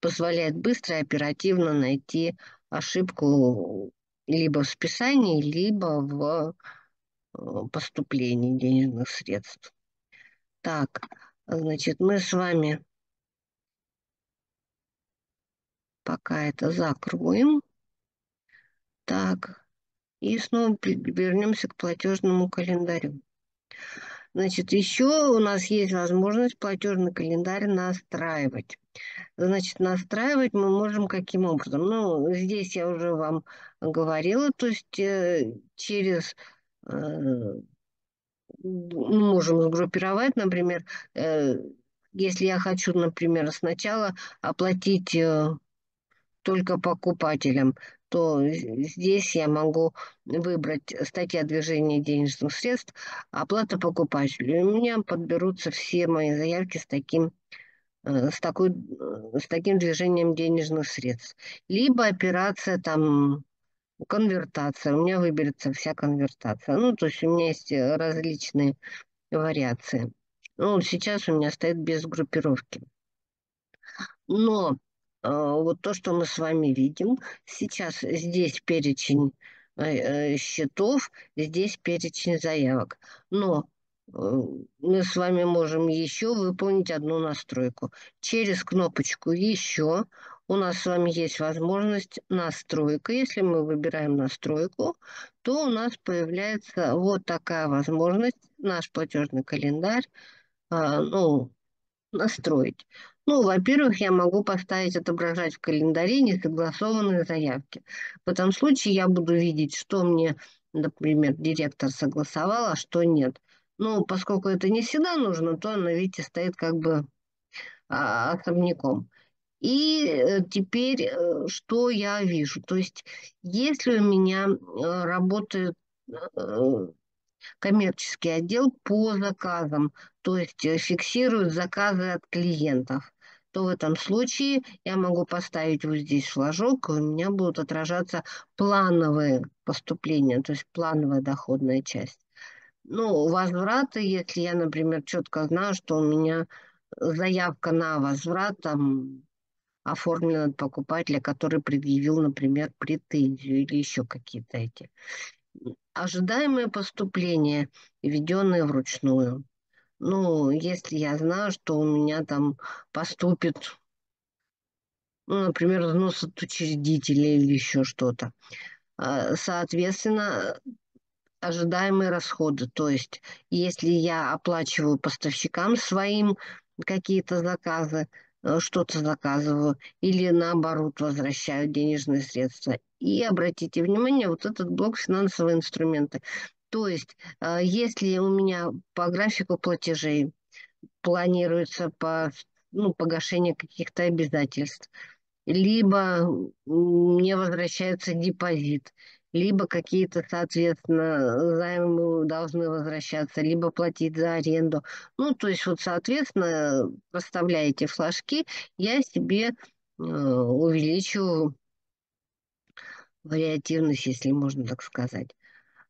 позволяет быстро и оперативно найти ошибку либо в списании, либо в поступлении денежных средств. Так, значит, мы с вами пока это закроем. Так, и снова вернемся к платежному календарю. Значит, еще у нас есть возможность платежный календарь настраивать. Значит, настраивать мы можем каким образом? Ну, здесь я уже вам говорила, то есть через... мы можем сгруппировать, например, если я хочу, например, сначала оплатить только покупателям, то здесь я могу выбрать статья движения денежных средств, оплата покупателю. И у меня подберутся все мои заявки с таким движением денежных средств. Либо операция там... конвертация. У меня выберется вся конвертация. Ну, то есть у меня есть различные вариации. Ну, сейчас у меня стоит без группировки. Но вот то, что мы с вами видим, сейчас здесь перечень счетов, здесь перечень заявок. Но мы с вами можем еще выполнить одну настройку. Через кнопочку «Еще» у нас с вами есть возможность настройка. Если мы выбираем настройку, то у нас появляется вот такая возможность наш платежный календарь настроить. Ну, во-первых, я могу поставить отображать в календаре несогласованные заявки. В этом случае я буду видеть, что мне, например, директор согласовал, а что нет. Но поскольку это не всегда нужно, то она, видите, стоит как бы особняком. И теперь что я вижу? То есть если у меня работает коммерческий отдел по заказам, то есть фиксирует заказы от клиентов, то в этом случае я могу поставить вот здесь флажок, и у меня будут отражаться плановые поступления, то есть плановая доходная часть. Ну, возвраты, если я, например, четко знаю, что у меня заявка на возврат там оформлена от покупателя, который предъявил, например, претензию или еще какие-то эти. Ожидаемые поступления, введенные вручную. Ну, если я знаю, что у меня там поступит, ну, например, взнос от учредителя или еще что-то. Соответственно, ожидаемые расходы. То есть, если я оплачиваю поставщикам своим какие-то заказы, что-то заказываю или наоборот возвращаю денежные средства. И обратите внимание, вот этот блок финансовые инструменты. То есть, если у меня по графику платежей планируется погашение каких-то обязательств, либо мне возвращается депозит, либо какие-то, соответственно, займы должны возвращаться, либо платить за аренду. Ну, то есть, вот, соответственно, расставляете флажки, я себе увеличиваю вариативность, если можно так сказать.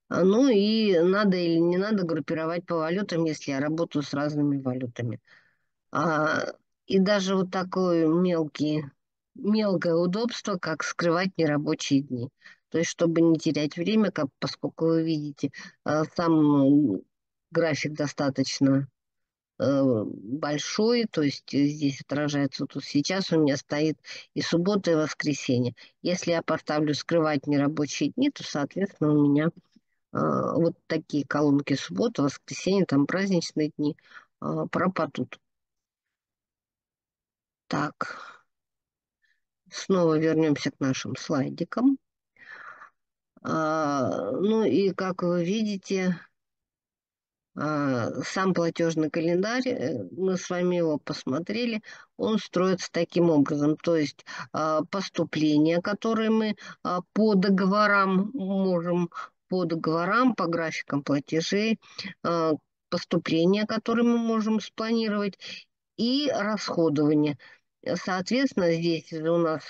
Ну, и надо или не надо группировать по валютам, если я работаю с разными валютами. И даже вот такое мелкое удобство, как скрывать нерабочие дни. То есть, чтобы не терять время, поскольку вы видите, сам график достаточно большой, то есть здесь отражается, тут сейчас у меня стоит и суббота, и воскресенье. Если я поставлю «Скрывать нерабочие дни», то, соответственно, у меня вот такие колонки: суббота, воскресенье, там праздничные дни пропадут. Так, снова вернемся к нашим слайдикам. Ну и, как вы видите, сам платежный календарь, мы с вами его посмотрели, он строится таким образом. То есть поступления, которые мы по договорам можем, по графикам платежей, поступления, которые мы можем спланировать, и расходование. Соответственно, здесь у нас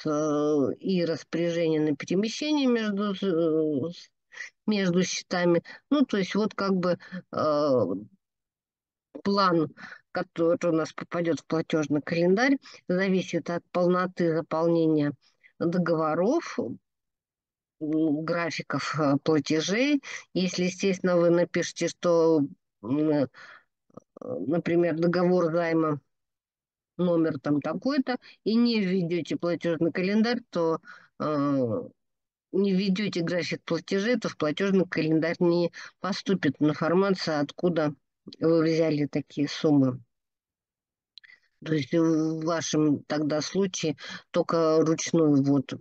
и распоряжение на перемещение между счетами. Ну, то есть вот как бы план, который у нас попадет в платежный календарь, зависит от полноты заполнения договоров, графиков платежей. Если, естественно, вы напишите, что, например, договор займа номер там такой-то, и не введете платежный календарь, то не введете график платежей, то в платежный календарь не поступит информация, откуда вы взяли такие суммы. То есть в вашем тогда случае только ручную ввод,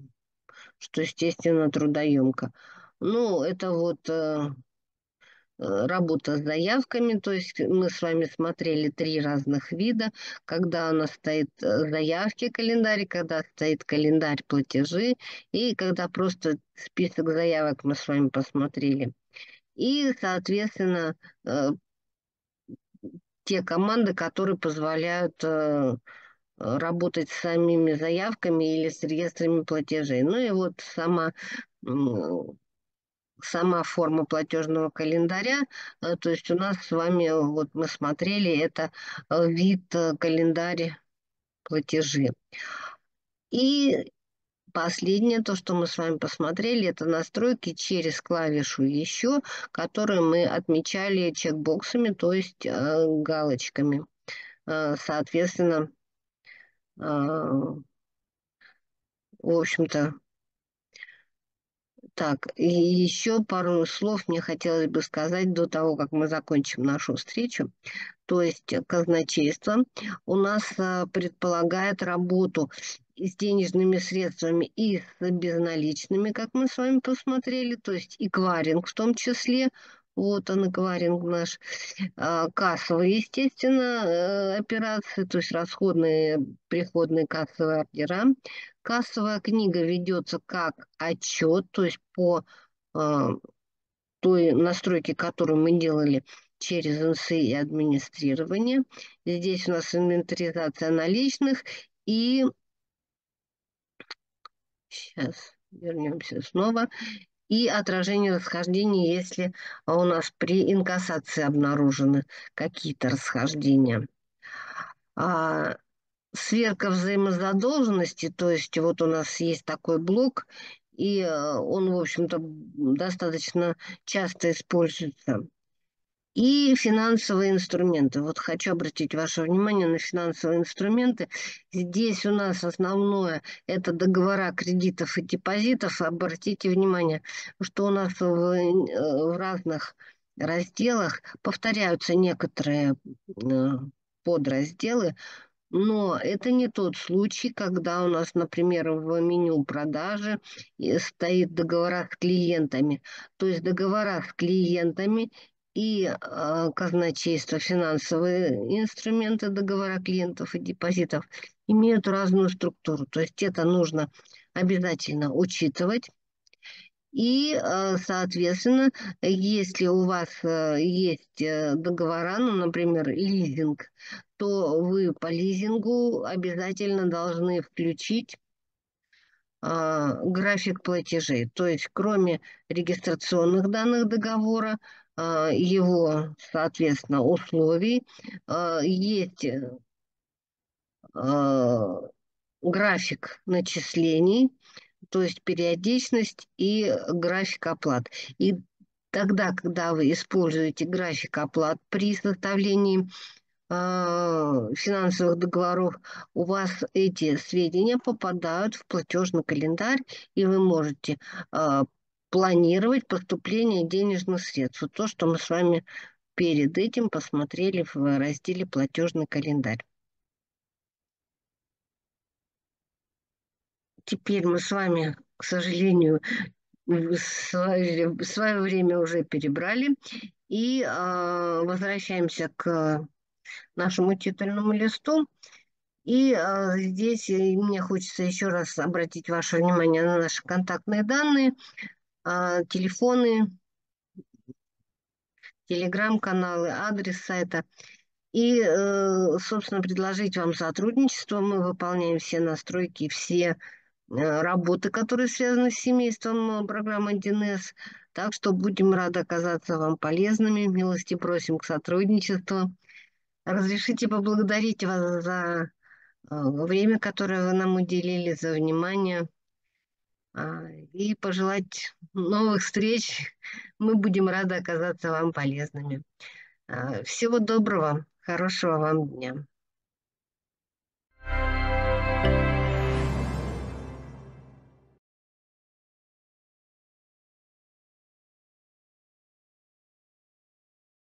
что, естественно, трудоемко. Ну, это вот работа с заявками, то есть мы с вами смотрели три разных вида, когда у нас стоит заявки календарь, когда стоит календарь платежи и когда просто список заявок мы с вами посмотрели. И, соответственно, те команды, которые позволяют работать с самими заявками или с реестрами платежей. Ну и вот сама форма платежного календаря, то есть у нас с вами, вот мы смотрели, это вид календаря платежи. И последнее, то, что мы с вами посмотрели, это настройки через клавишу «Еще», которые мы отмечали чекбоксами, то есть галочками. Соответственно, в общем-то, так, и еще пару слов мне хотелось бы сказать до того, как мы закончим нашу встречу. То есть казначейство у нас предполагает работу с денежными средствами и с безналичными, как мы с вами посмотрели, то есть и эквайринг в том числе. Вот он, эквайринг наш. Кассовые, естественно, операции, то есть расходные, приходные кассовые ордера. Кассовая книга ведется как отчет, то есть по той настройке, которую мы делали через НСИ и администрирование. Здесь у нас инвентаризация наличных и... Сейчас вернемся снова. И отражение расхождений, если у нас при инкассации обнаружены какие-то расхождения. Сверка взаимозадолженности, то есть вот у нас есть такой блок, и он, в общем-то, достаточно часто используется. И финансовые инструменты. Вот хочу обратить ваше внимание на финансовые инструменты. Здесь у нас основное – это договора кредитов и депозитов. Обратите внимание, что у нас в разных разделах повторяются некоторые подразделы, но это не тот случай, когда у нас, например, в меню продажи стоит договора с клиентами. То есть договора с клиентами – и казначейство, финансовые инструменты договора клиентов и депозитов имеют разную структуру. То есть это нужно обязательно учитывать. И, соответственно, если у вас есть договора, ну, например, лизинг, то вы по лизингу обязательно должны включить график платежей. То есть кроме регистрационных данных договора, его, соответственно, условий, есть график начислений, то есть периодичность и график оплат. И тогда, когда вы используете график оплат при составлении финансовых договоров, у вас эти сведения попадают в платежный календарь, и вы можете планировать поступление денежных средств. Вот то, что мы с вами перед этим посмотрели в разделе «Платежный календарь». теперь мы с вами, к сожалению, свое время уже перебрали. И возвращаемся к нашему титульному листу. И здесь мне хочется еще раз обратить ваше внимание на наши контактные данные, телефоны, телеграм-каналы, адрес сайта. И, собственно, предложить вам сотрудничество. Мы выполняем все настройки, все работы, которые связаны с семейством программы 1С. Так что будем рады оказаться вам полезными. Милости просим к сотрудничеству. Разрешите поблагодарить вас за время, которое вы нам уделили, за внимание. И пожелать новых встреч. Мы будем рады оказаться вам полезными. Всего доброго, хорошего вам дня.